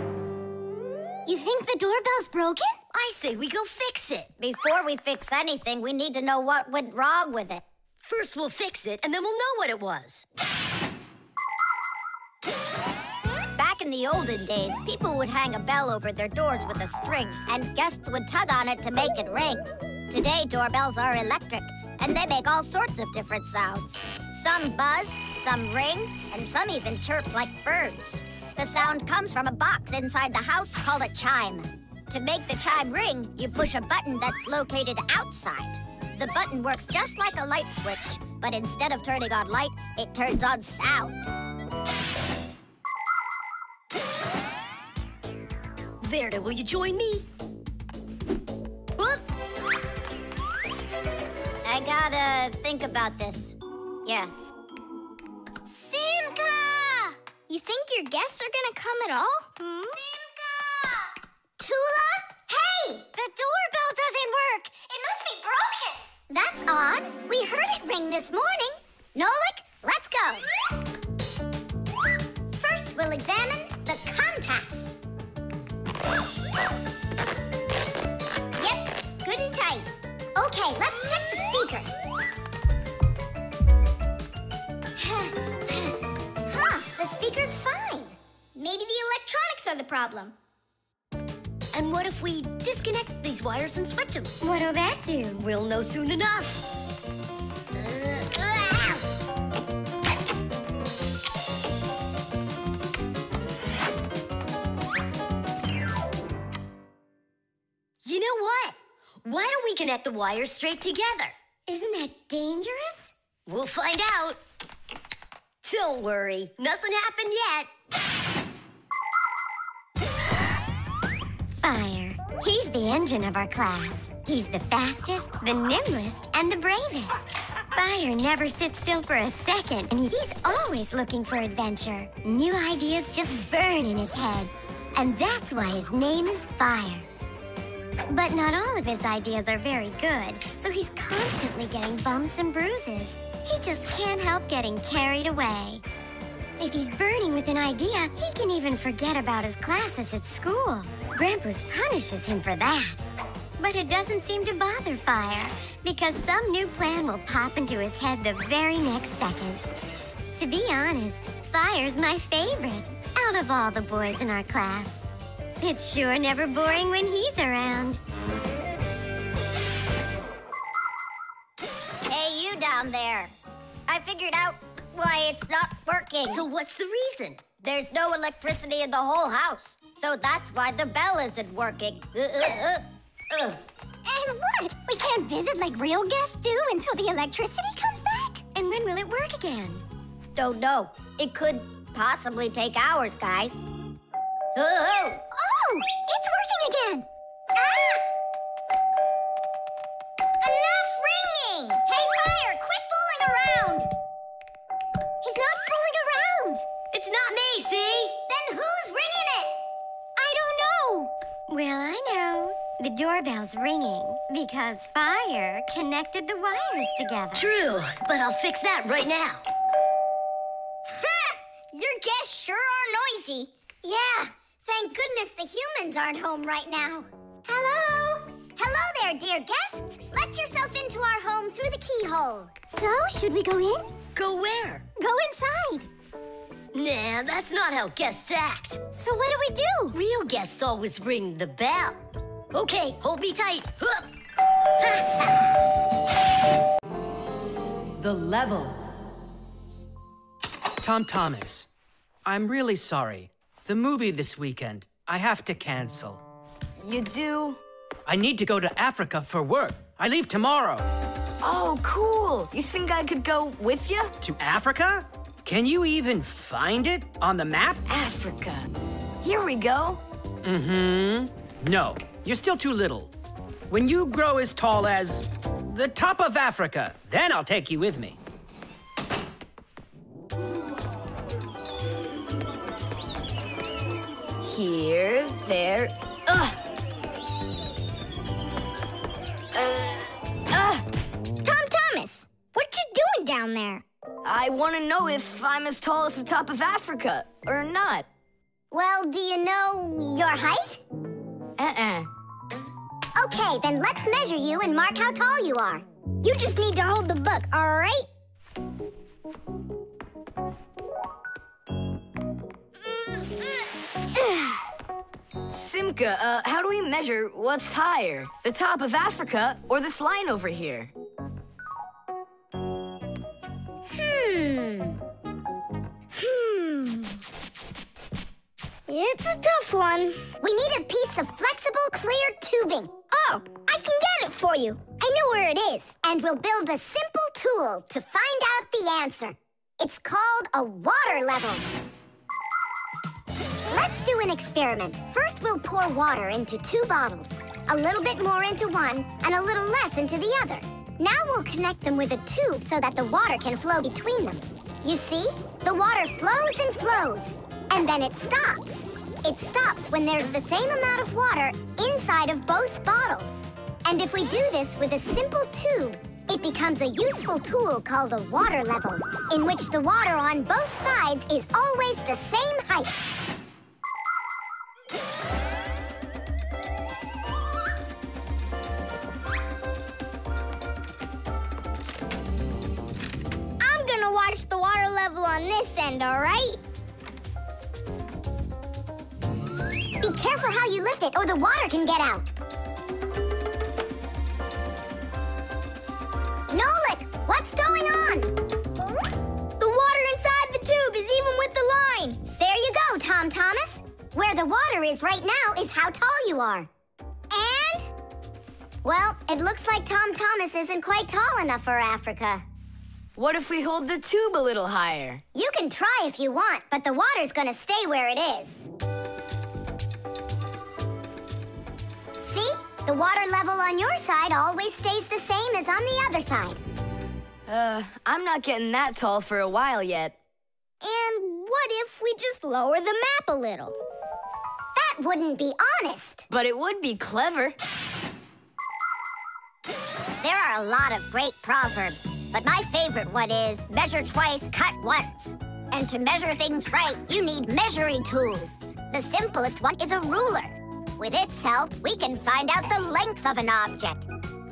You think the doorbell's broken? I say we go fix it. Before we fix anything, we need to know what went wrong with it. First we'll fix it, and then we'll know what it was. In the olden days, people would hang a bell over their doors with a string, and guests would tug on it to make it ring. Today, doorbells are electric, and they make all sorts of different sounds. Some buzz, some ring, and some even chirp like birds. The sound comes from a box inside the house called a chime. To make the chime ring, you push a button that's located outside. The button works just like a light switch, but instead of turning on light, it turns on sound. Verda, will you join me? Whoop. I gotta think about this. Yeah. Simka! You think your guests are gonna come at all? Hmm? Simka! Tula? Hey! The doorbell doesn't work! It must be broken! That's odd. We heard it ring this morning. Nolik, let's go. examine the contacts. Yep, good and tight. Okay, let's check the speaker. Huh, the speaker's fine. Maybe the electronics are the problem. And what if we disconnect these wires and switch them? What'll that do? We'll know soon enough. You know what? Why don't we connect the wires straight together? Isn't that dangerous? We'll find out. Don't worry, nothing happened yet. Fire. He's the engine of our class. He's the fastest, the nimblest, and the bravest. Fire never sits still for a second, and he's always looking for adventure. New ideas just burn in his head, and that's why his name is Fire. But not all of his ideas are very good, so he's constantly getting bumps and bruises. He just can't help getting carried away. If he's burning with an idea, he can even forget about his classes at school. Grandpus punishes him for that. But it doesn't seem to bother Fire, because some new plan will pop into his head the very next second. To be honest, Fire's my favorite, out of all the boys in our class. It's sure never boring when he's around. Hey, you down there. I figured out why it's not working. So what's the reason? There's no electricity in the whole house. So that's why the bell isn't working. And what? We can't visit like real guests do until the electricity comes back? And when will it work again? Don't know. It could possibly take hours, guys. Oh, it's working again! Ah! Enough ringing! Hey, Fire, quit fooling around! He's not fooling around! It's not me, see? Then who's ringing it? I don't know! Well, I know. The doorbell's ringing because Fire connected the wires together. True, but I'll fix that right now. Ha! Your guests sure are noisy. Yeah. Thank goodness the humans aren't home right now. Hello? Hello there, dear guests. Let yourself into our home through the keyhole. So, should we go in? Go where? Go inside. Nah, that's not how guests act. So what do we do? Real guests always ring the bell. Okay, hold me tight. The level. Tom Thomas, I'm really sorry. The movie this weekend, I have to cancel. You do? I need to go to Africa for work. I leave tomorrow. Oh, cool. You think I could go with you? To Africa? Can you even find it on the map? Africa. Here we go. Mm-hmm. No, you're still too little. When you grow as tall as the top of Africa, then I'll take you with me. Here, there, Tom Thomas, what you doing down there? I want to know if I'm as tall as the top of Africa or not. Well, do you know your height? Okay, then let's measure you and mark how tall you are. You just need to hold the book, all right? Simka, how do we measure what's higher? The top of Africa or this line over here? It's a tough one. We need a piece of flexible, clear tubing. Oh, I can get it for you. I know where it is. And we'll build a simple tool to find out the answer. It's called a water level. Let's do an experiment. First, we'll pour water into two bottles, a little bit more into one, and a little less into the other. Now we'll connect them with a tube so that the water can flow between them. You see? The water flows and flows, and then it stops. It stops when there's the same amount of water inside of both bottles. And if we do this with a simple tube, it becomes a useful tool called a water level, in which the water on both sides is always the same height. I'm gonna watch the water level on this end, all right? Be careful how you lift it, or the water can get out. Nolik, what's going on? The water inside the tube is even with the line. There you go, Tom Thomas. Where the water is right now is how tall you are. And? Well, it looks like Tom Thomas isn't quite tall enough for Africa. What if we hold the tube a little higher? You can try if you want, but the water's gonna stay where it is. See? The water level on your side always stays the same as on the other side. I'm not getting that tall for a while yet. And what if we just lower the map a little? That wouldn't be honest. But it would be clever. There are a lot of great proverbs, but my favorite one is measure twice, cut once. And to measure things right, you need measuring tools. The simplest one is a ruler. With its help, we can find out the length of an object.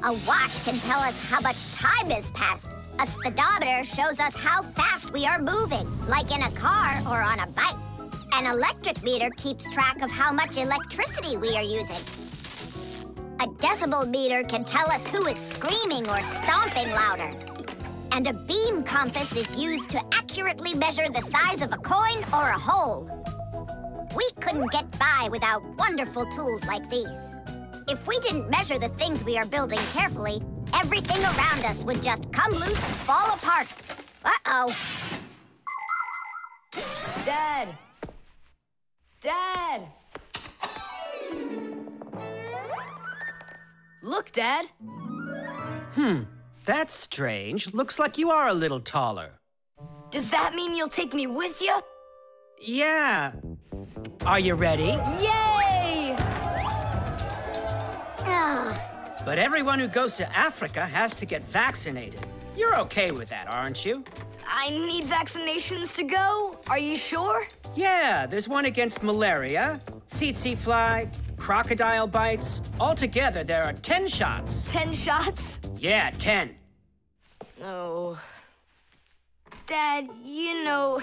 A watch can tell us how much time has passed. A speedometer shows us how fast we are moving, like in a car or on a bike. An electric meter keeps track of how much electricity we are using. A decibel meter can tell us who is screaming or stomping louder. And a beam compass is used to accurately measure the size of a coin or a hole. We couldn't get by without wonderful tools like these. If we didn't measure the things we are building carefully, everything around us would just come loose and fall apart. Uh-oh. Dad! Dad! Look, Dad. That's strange. Looks like you are a little taller. Does that mean you'll take me with you? Yeah. Are you ready? Yay! But everyone who goes to Africa has to get vaccinated. You're okay with that, aren't you? I need vaccinations to go. Are you sure? Yeah, there's one against malaria, tsetse fly, crocodile bites. Altogether, there are 10 shots. 10 shots? Yeah, 10. Oh. Dad, you know,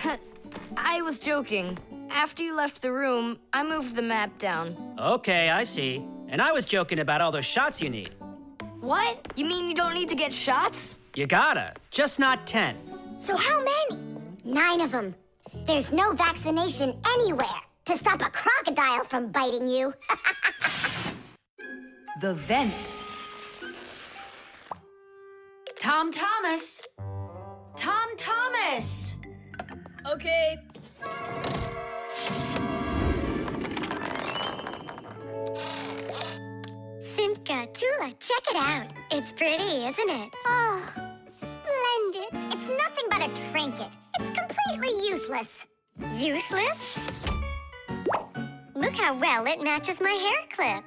I was joking. After you left the room, I moved the map down. Okay, I see. And I was joking about all those shots you need. What? You mean you don't need to get shots? You gotta, just not 10. So how many? 9 of them. There's no vaccination anywhere to stop a crocodile from biting you. The vent. Tom Thomas! Tom Thomas! Okay. Simka, Tula, check it out. It's pretty, isn't it? Oh, splendid. It's nothing but a trinket. It's completely useless. Useless? Look how well it matches my hair clip.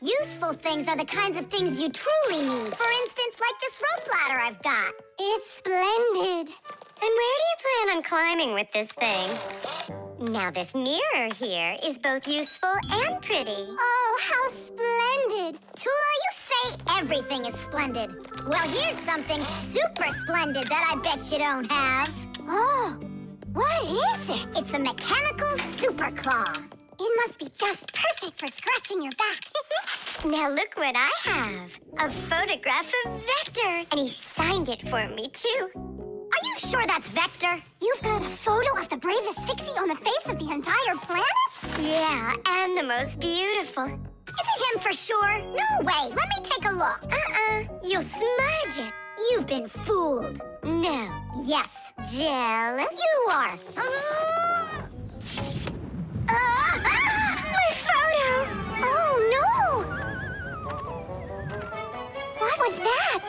Useful things are the kinds of things you truly need. For instance, like this rope ladder I've got. It's splendid. And where do you plan on climbing with this thing? Now this mirror here is both useful and pretty. Oh, how splendid! Tula, you say everything is splendid. Well, here's something super splendid that I bet you don't have. Oh, what is it? It's a mechanical super claw. It must be just perfect for scratching your back. Now look what I have. A photograph of Vector. And he signed it for me, too. Are you sure that's Vector? You've got a photo of the bravest Fixie on the face of the entire planet? Yeah, and the most beautiful. Is it him for sure? No way, let me take a look. You'll smudge it. You've been fooled. No, yes, jealous. You are. My photo! Oh, no! What was that?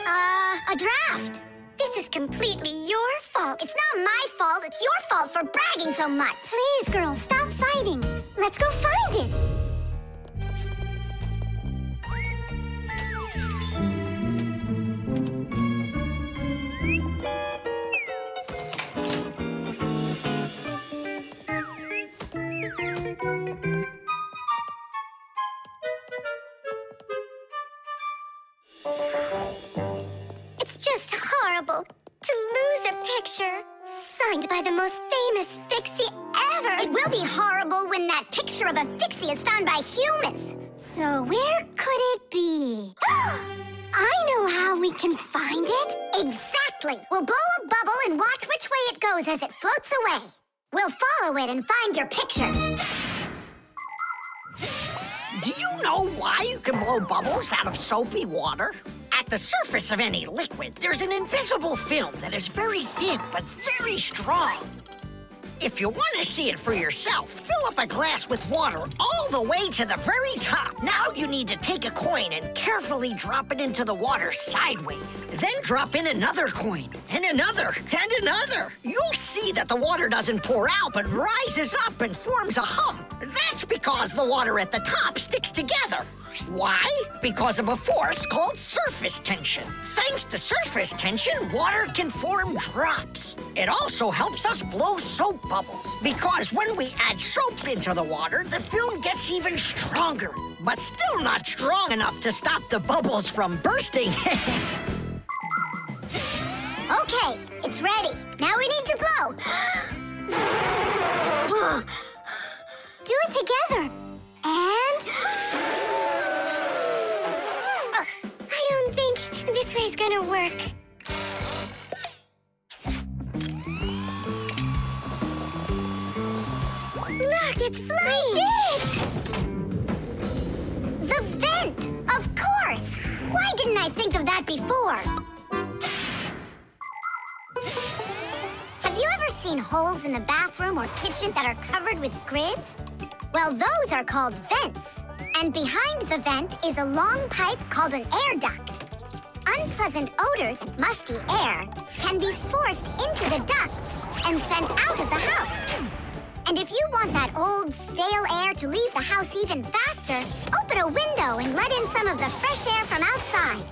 A draft. This is completely your fault. It's not my fault. It's your fault for bragging so much. Please, girls, stop fighting. Let's go find it. horrible to lose a picture signed by the most famous Fixie ever. It will be horrible when that picture of a Fixie is found by humans. So where could it be? I know how we can find it. Exactly. We'll blow a bubble and watch which way it goes as it floats away. We'll follow it and find your picture. Do you know why you can blow bubbles out of soapy water? At the surface of any liquid, there's an invisible film that is very thin but very strong. If you want to see it for yourself, fill up a glass with water all the way to the very top. Now you need to take a coin and carefully drop it into the water sideways. Then drop in another coin, and another, and another. You'll see that the water doesn't pour out, but rises up and forms a hump. That's because the water at the top sticks together. Why? Because of a force called surface tension. Thanks to surface tension, water can form drops. It also helps us blow soap bubbles, because when we add soap into the water, the film gets even stronger, but still not strong enough to stop the bubbles from bursting. Okay, it's ready. Now we need to blow. Do it together. And... This way's gonna work. Look, it's flying! We did it! The vent! Of course! Why didn't I think of that before? Have you ever seen holes in the bathroom or kitchen that are covered with grids? Well, those are called vents. And behind the vent is a long pipe called an air duct. Unpleasant odors and musty air can be forced into the ducts and sent out of the house. And if you want that old, stale air to leave the house even faster, open a window and let in some of the fresh air from outside.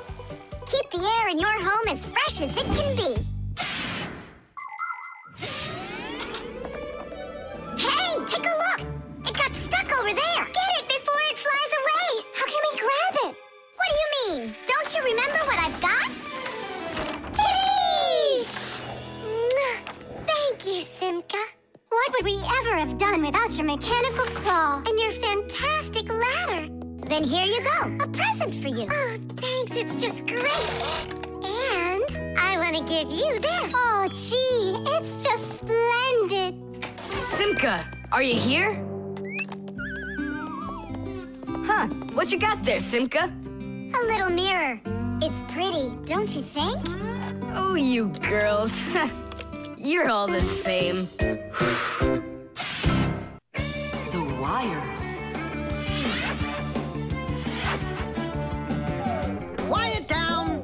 Keep the air in your home as fresh as it can be. Hey, take a look! It got stuck over there! Get it before it flies away! How can we grab it? What do you mean? Don't you remember what I've got? Titties! Thank you, Simka. What would we ever have done without your mechanical claw and your fantastic ladder? Then here you go, a present for you. Oh, thanks, it's just great. And I want to give you this. Oh, gee, it's just splendid. Simka, are you here? Huh, what you got there, Simka? A little mirror. It's pretty, don't you think? Oh, you girls. You're all the same. The wires. Quiet down.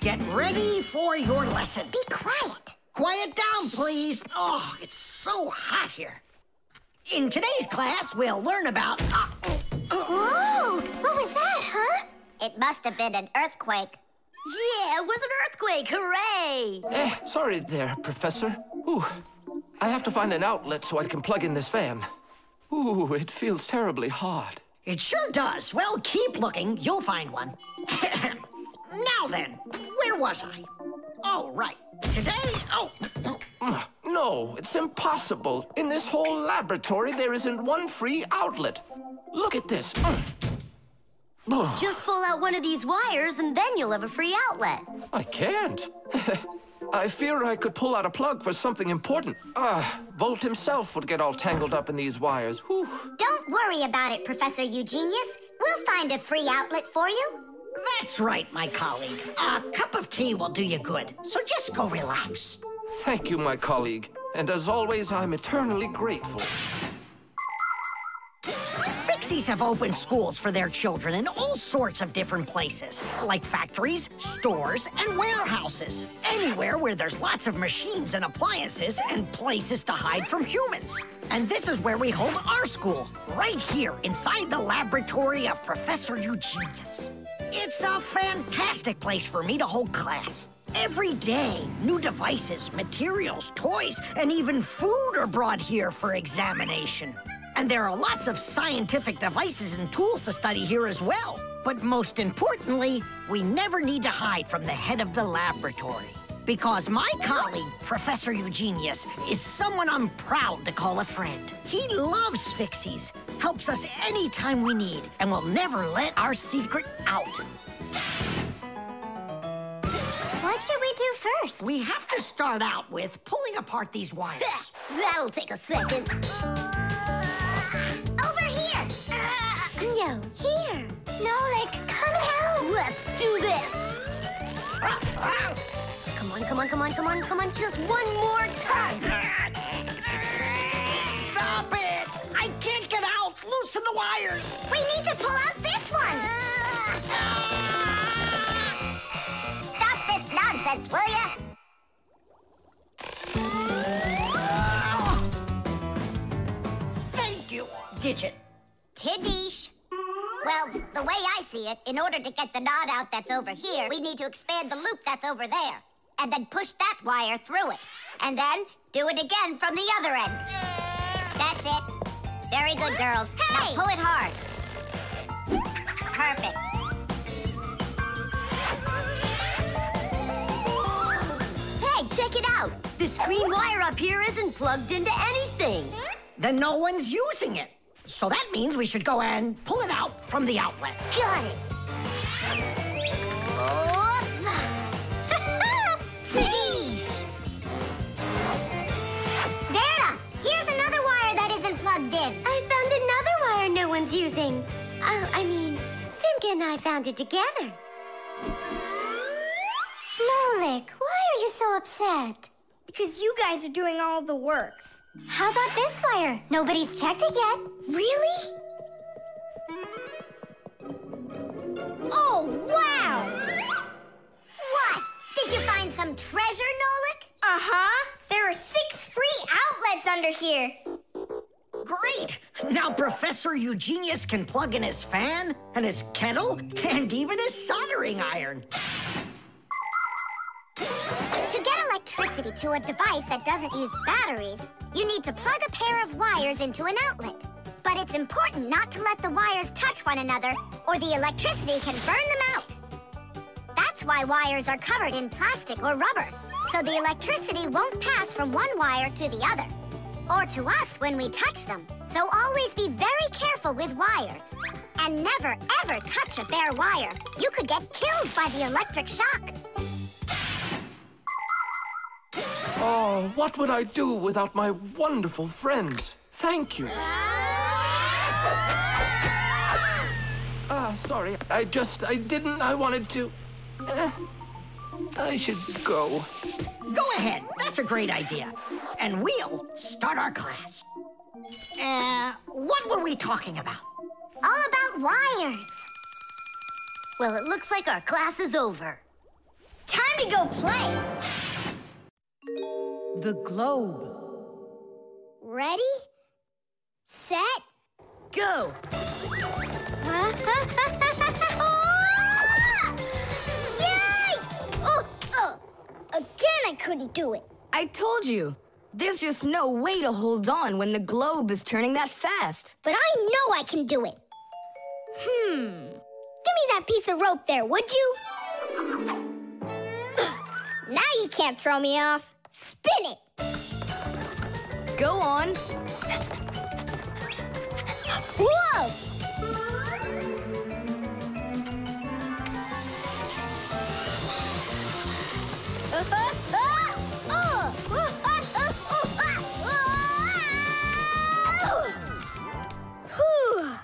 Get ready for your lesson. Be quiet. Quiet down, please. Oh, it's so hot here. In today's class, we'll learn about... Whoa! What was that, huh? It must have been an earthquake. Yeah, it was an earthquake! Hooray! Sorry there, Professor. Ooh, I have to find an outlet so I can plug in this fan. Ooh, it feels terribly hot. It sure does. Well, keep looking. You'll find one. Now then, where was I? Oh, right. Today... Oh. No, it's impossible. In this whole laboratory, there isn't one free outlet. Look at this. Just pull out one of these wires, and then you'll have a free outlet. I can't. I fear I could pull out a plug for something important. Volt himself would get all tangled up in these wires. Whew. Don't worry about it, Professor Eugenius. We'll find a free outlet for you. That's right, my colleague. A cup of tea will do you good, so just go relax. Thank you, my colleague. And as always, I'm eternally grateful. Fixies have opened schools for their children in all sorts of different places, like factories, stores, and warehouses. Anywhere where there's lots of machines and appliances and places to hide from humans. And this is where we hold our school, right here inside the laboratory of Professor Eugenius. It's a fantastic place for me to hold class. Every day, new devices, materials, toys, and even food are brought here for examination. And there are lots of scientific devices and tools to study here as well. But most importantly, we never need to hide from the head of the laboratory. Because my colleague, Professor Eugenius, is someone I'm proud to call a friend. He loves Fixies, helps us anytime we need, and will never let our secret out. What should we do first? We have to start out with pulling apart these wires. That'll take a second. Over here! No, here! Nolik, come help! Let's do this! Come on, come on, come on, come on, come on, just one more time! Stop it! I can't get out! Loosen the wires! We need to pull out this one! Stop this nonsense, will ya? Thank you, Digit. Tidish. Well, the way I see it, in order to get the knot out that's over here, we need to expand the loop that's over there, and then push that wire through it, and then do it again from the other end. That's it. Very good, girls. Hey! Now pull it hard. Perfect. Hey, check it out. This green wire up here isn't plugged into anything. Then no one's using it. So that means we should go and pull it out from the outlet. Got it. Verda, here's another wire that isn't plugged in. I found another wire no one's using. Oh, I mean, Simka and I found it together. Nolik, why are you so upset? Because you guys are doing all the work. How about this wire? Nobody's checked it yet. Really? Oh, wow! What? Did you find some treasure, Nolik? Uh-huh. There are 6 free outlets under here. Great! Now Professor Eugenius can plug in his fan, and his kettle, and even his soldering iron. To get electricity to a device that doesn't use batteries, you need to plug a pair of wires into an outlet. But it's important not to let the wires touch one another, or the electricity can burn them out. That's why wires are covered in plastic or rubber, so the electricity won't pass from one wire to the other, or to us when we touch them. So always be very careful with wires. And never, ever touch a bare wire. You could get killed by the electric shock. Oh, what would I do without my wonderful friends? Thank you. Sorry. I wanted to... I should go. Go ahead. That's a great idea. And we'll start our class. What were we talking about? All about wires. Well, it looks like our class is over. Time to go play. The globe. Ready? Set? Go! Yay! Again I couldn't do it. I told you. There's just no way to hold on when the globe is turning that fast. But I know I can do it. Give me that piece of rope there, would you? Now you can't throw me off. Spin it! Go on. Whoa!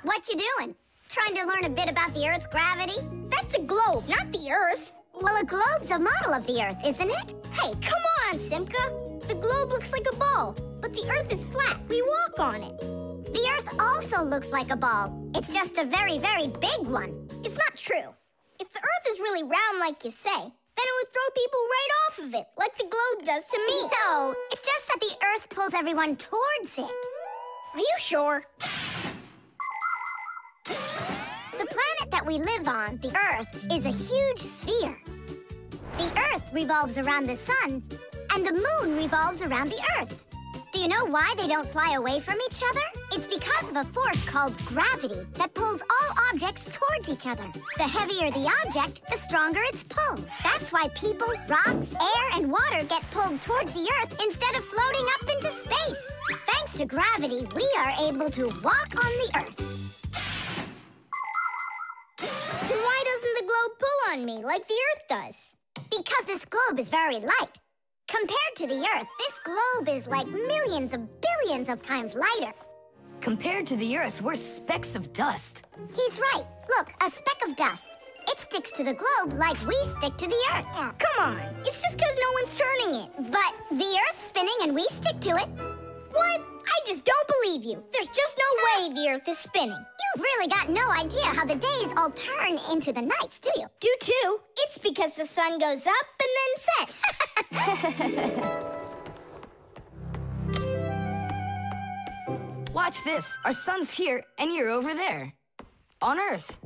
What you doing? Trying to learn a bit about the Earth's gravity? That's a globe, not the Earth. Well, a globe's a model of the Earth, isn't it? Hey, come on, Simka. The globe looks like a ball, but the Earth is flat. We walk on it. The Earth also looks like a ball. It's just a very, very big one. It's not true. If the Earth is really round like you say, then it would throw people right off of it, like the globe does to me. No, it's just that the Earth pulls everyone towards it. Are you sure? The planet that we live on, the Earth, is a huge sphere. The Earth revolves around the sun, and the moon revolves around the Earth. Do you know why they don't fly away from each other? It's because because of a force called gravity that pulls all objects towards each other. The heavier the object, the stronger its pull. That's why people, rocks, air, and water get pulled towards the Earth instead of floating up into space. Thanks to gravity, we are able to walk on the Earth. Then why doesn't the globe pull on me like the Earth does? Because this globe is very light. Compared to the Earth, this globe is like millions of billions of times lighter. Compared to the Earth, we're specks of dust. He's right. Look, a speck of dust. It sticks to the globe like we stick to the Earth. Oh, come on. It's just because no one's turning it. But the Earth's spinning and we stick to it. What? I just don't believe you. There's just no way the Earth is spinning. You've really got no idea how the days all turn into the nights, do you? Do too. It's because the sun goes up and then sets. Watch this. Our sun's here and you're over there. On Earth.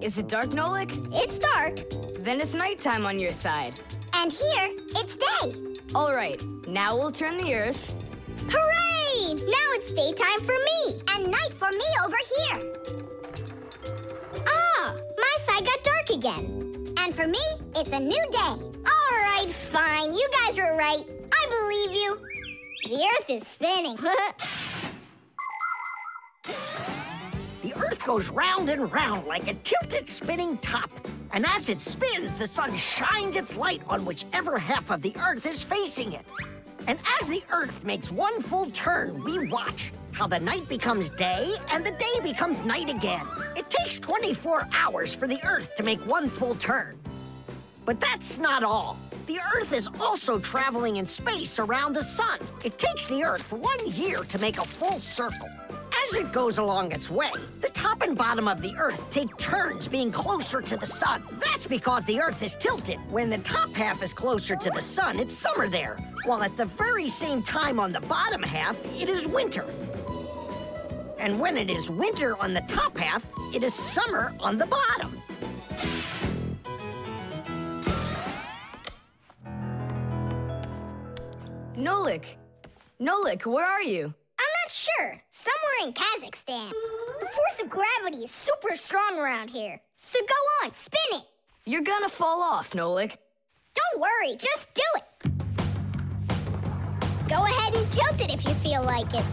Is it dark, Nolik? It's dark. Then it's nighttime on your side. And here, it's day. All right. Now we'll turn the Earth. Hooray! Now it's daytime for me. And night for me over here. Ah, my side got dark again. And for me, it's a new day. All right, fine. You guys were right. I believe you. The Earth is spinning. The Earth goes round and round like a tilted spinning top. And as it spins, the sun shines its light on whichever half of the Earth is facing it. And as the Earth makes one full turn, we watch how the night becomes day and the day becomes night again. It takes 24 hours for the Earth to make one full turn. But that's not all. The Earth is also traveling in space around the sun. It takes the Earth 1 year to make a full circle. As it goes along its way, the top and bottom of the Earth take turns being closer to the sun. That's because the Earth is tilted. When the top half is closer to the sun, it's summer there, while at the very same time on the bottom half, it is winter. And when it is winter on the top half, it is summer on the bottom. Nolik, where are you? I'm not sure. Somewhere in Kazakhstan. The force of gravity is super strong around here. So go on, spin it. You're gonna fall off, Nolik. Don't worry, just do it. Go ahead and tilt it if you feel like it.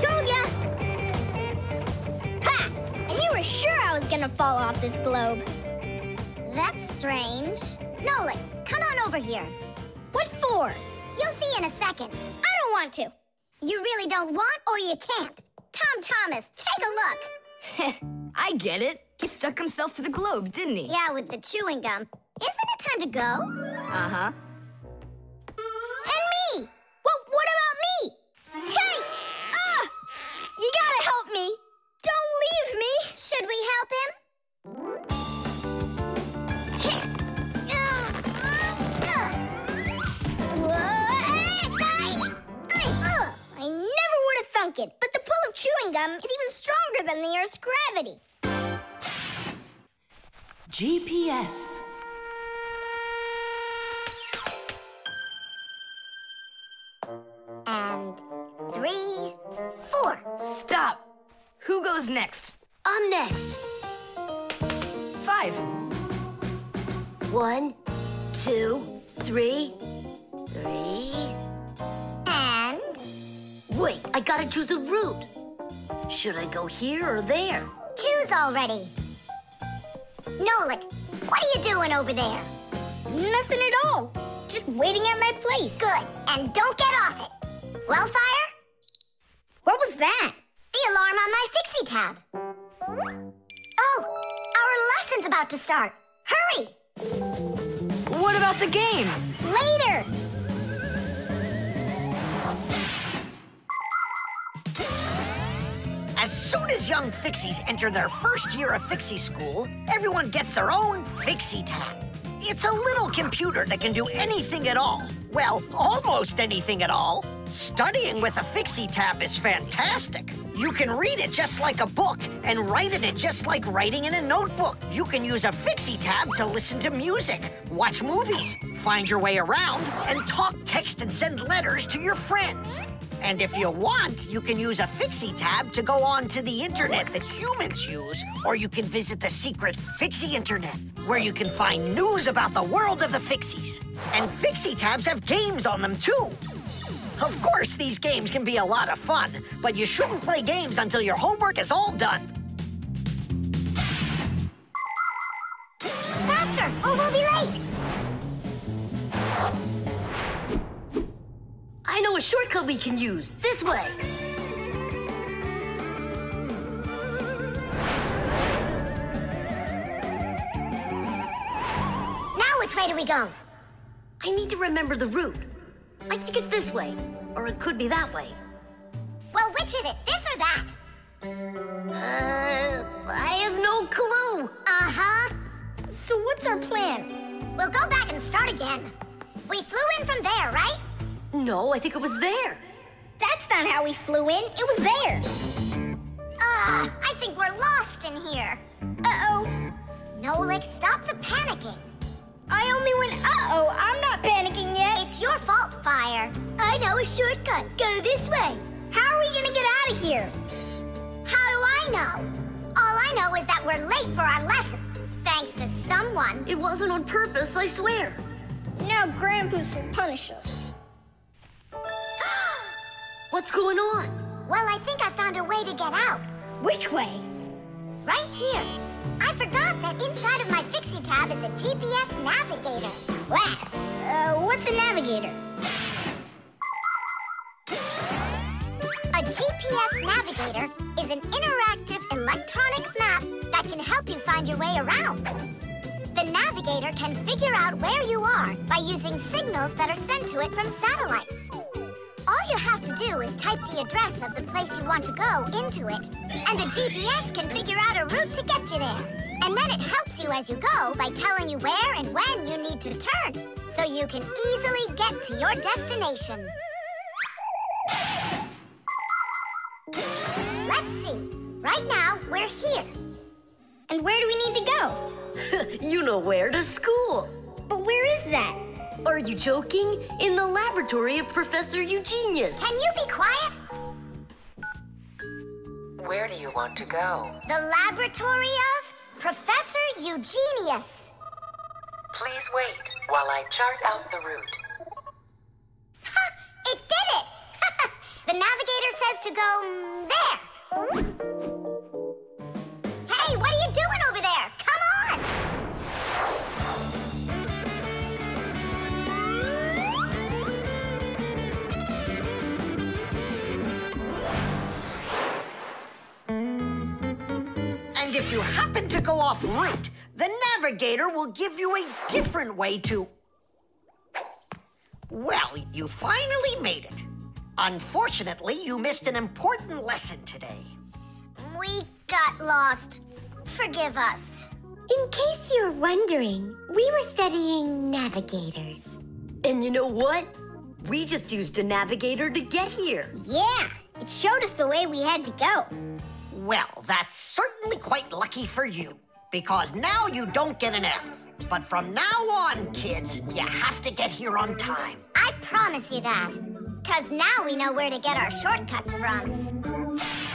Told ya! Ha! And you were sure I was gonna fall off this globe. That's strange. Nolik, come on over here. What for? You'll see in a second. I don't want to. You really don't want or you can't. Tom Thomas, take a look. I get it. He stuck himself to the globe, didn't he? Yeah, with the chewing gum. Isn't it time to go? Uh-huh. And me! What about me? Hey! You gotta help me. Don't leave me. Should we help him? It, but the pull of chewing gum is even stronger than the Earth's gravity. GPS. And 3, 4. Stop! Who goes next? I'm next. 5. 1, 2, 3. 3. Wait, I gotta choose a route. Should I go here or there? Choose already. Nolik, what are you doing over there? Nothing at all. Just waiting at my place. Good, and don't get off it. Well, Fire? What was that? The alarm on my Fixie Tab. Oh, our lesson's about to start. Hurry! What about the game? Later! As soon as young Fixies enter their first year of Fixie school, everyone gets their own Fixie Tab. It's a little computer that can do anything at all. Well, almost anything at all. Studying with a Fixie Tab is fantastic. You can read it just like a book and write in it just like writing in a notebook. You can use a Fixie Tab to listen to music, watch movies, find your way around, and talk, text, and send letters to your friends. And if you want, you can use a Fixie Tab to go on to the internet that humans use, or you can visit the secret Fixie internet, where you can find news about the world of the Fixies. And Fixie Tabs have games on them, too. Of course, these games can be a lot of fun, but you shouldn't play games until your homework is all done. Faster, or we'll be late! I know a shortcut we can use. This way! Now which way do we go? I need to remember the route. I think it's this way, or it could be that way. Well, which is it, this or that? I have no clue! Uh-huh. So what's our plan? We'll go back and start again. We flew in from there, right? No, I think it was there. That's not how we flew in. It was there. I think we're lost in here. Uh-oh. Nolik, stop the panicking. I only went uh-oh. I'm not panicking yet. It's your fault, Fire. I know a shortcut. Go this way. How are we gonna get out of here? How do I know? All I know is that we're late for our lesson. Thanks to someone. It wasn't on purpose, I swear. Now Grandpus will punish us. What's going on? Well, I think I found a way to get out. Which way? Right here. I forgot that inside of my Fixie Tab is a GPS navigator. Class. What's a navigator? A GPS navigator is an interactive electronic map that can help you find your way around. The navigator can figure out where you are by using signals that are sent to it from satellites. All you have to do is type the address of the place you want to go into it, and the GPS can figure out a route to get you there. And then it helps you as you go by telling you where and when you need to turn, so you can easily get to your destination. Let's see. Right now, we're here. And where do we need to go? You know where, to school. But where is that? Are you joking? In the laboratory of Professor Eugenius. Can you be quiet? Where do you want to go? The laboratory of Professor Eugenius. Please wait while I chart out the route. Ha! It did it! The navigator says to go there. Hey, what are you doing over there? Come on! And if you happen to go off route, the navigator will give you a different way to... Well, you finally made it. Unfortunately, you missed an important lesson today. We got lost. Forgive us. In case you're wondering, we were studying navigators. And you know what? We just used a navigator to get here. Yeah, it showed us the way we had to go. Well, that's certainly quite lucky for you, because now you don't get an F. But from now on, kids, you have to get here on time. I promise you that. Because now we know where to get our shortcuts from.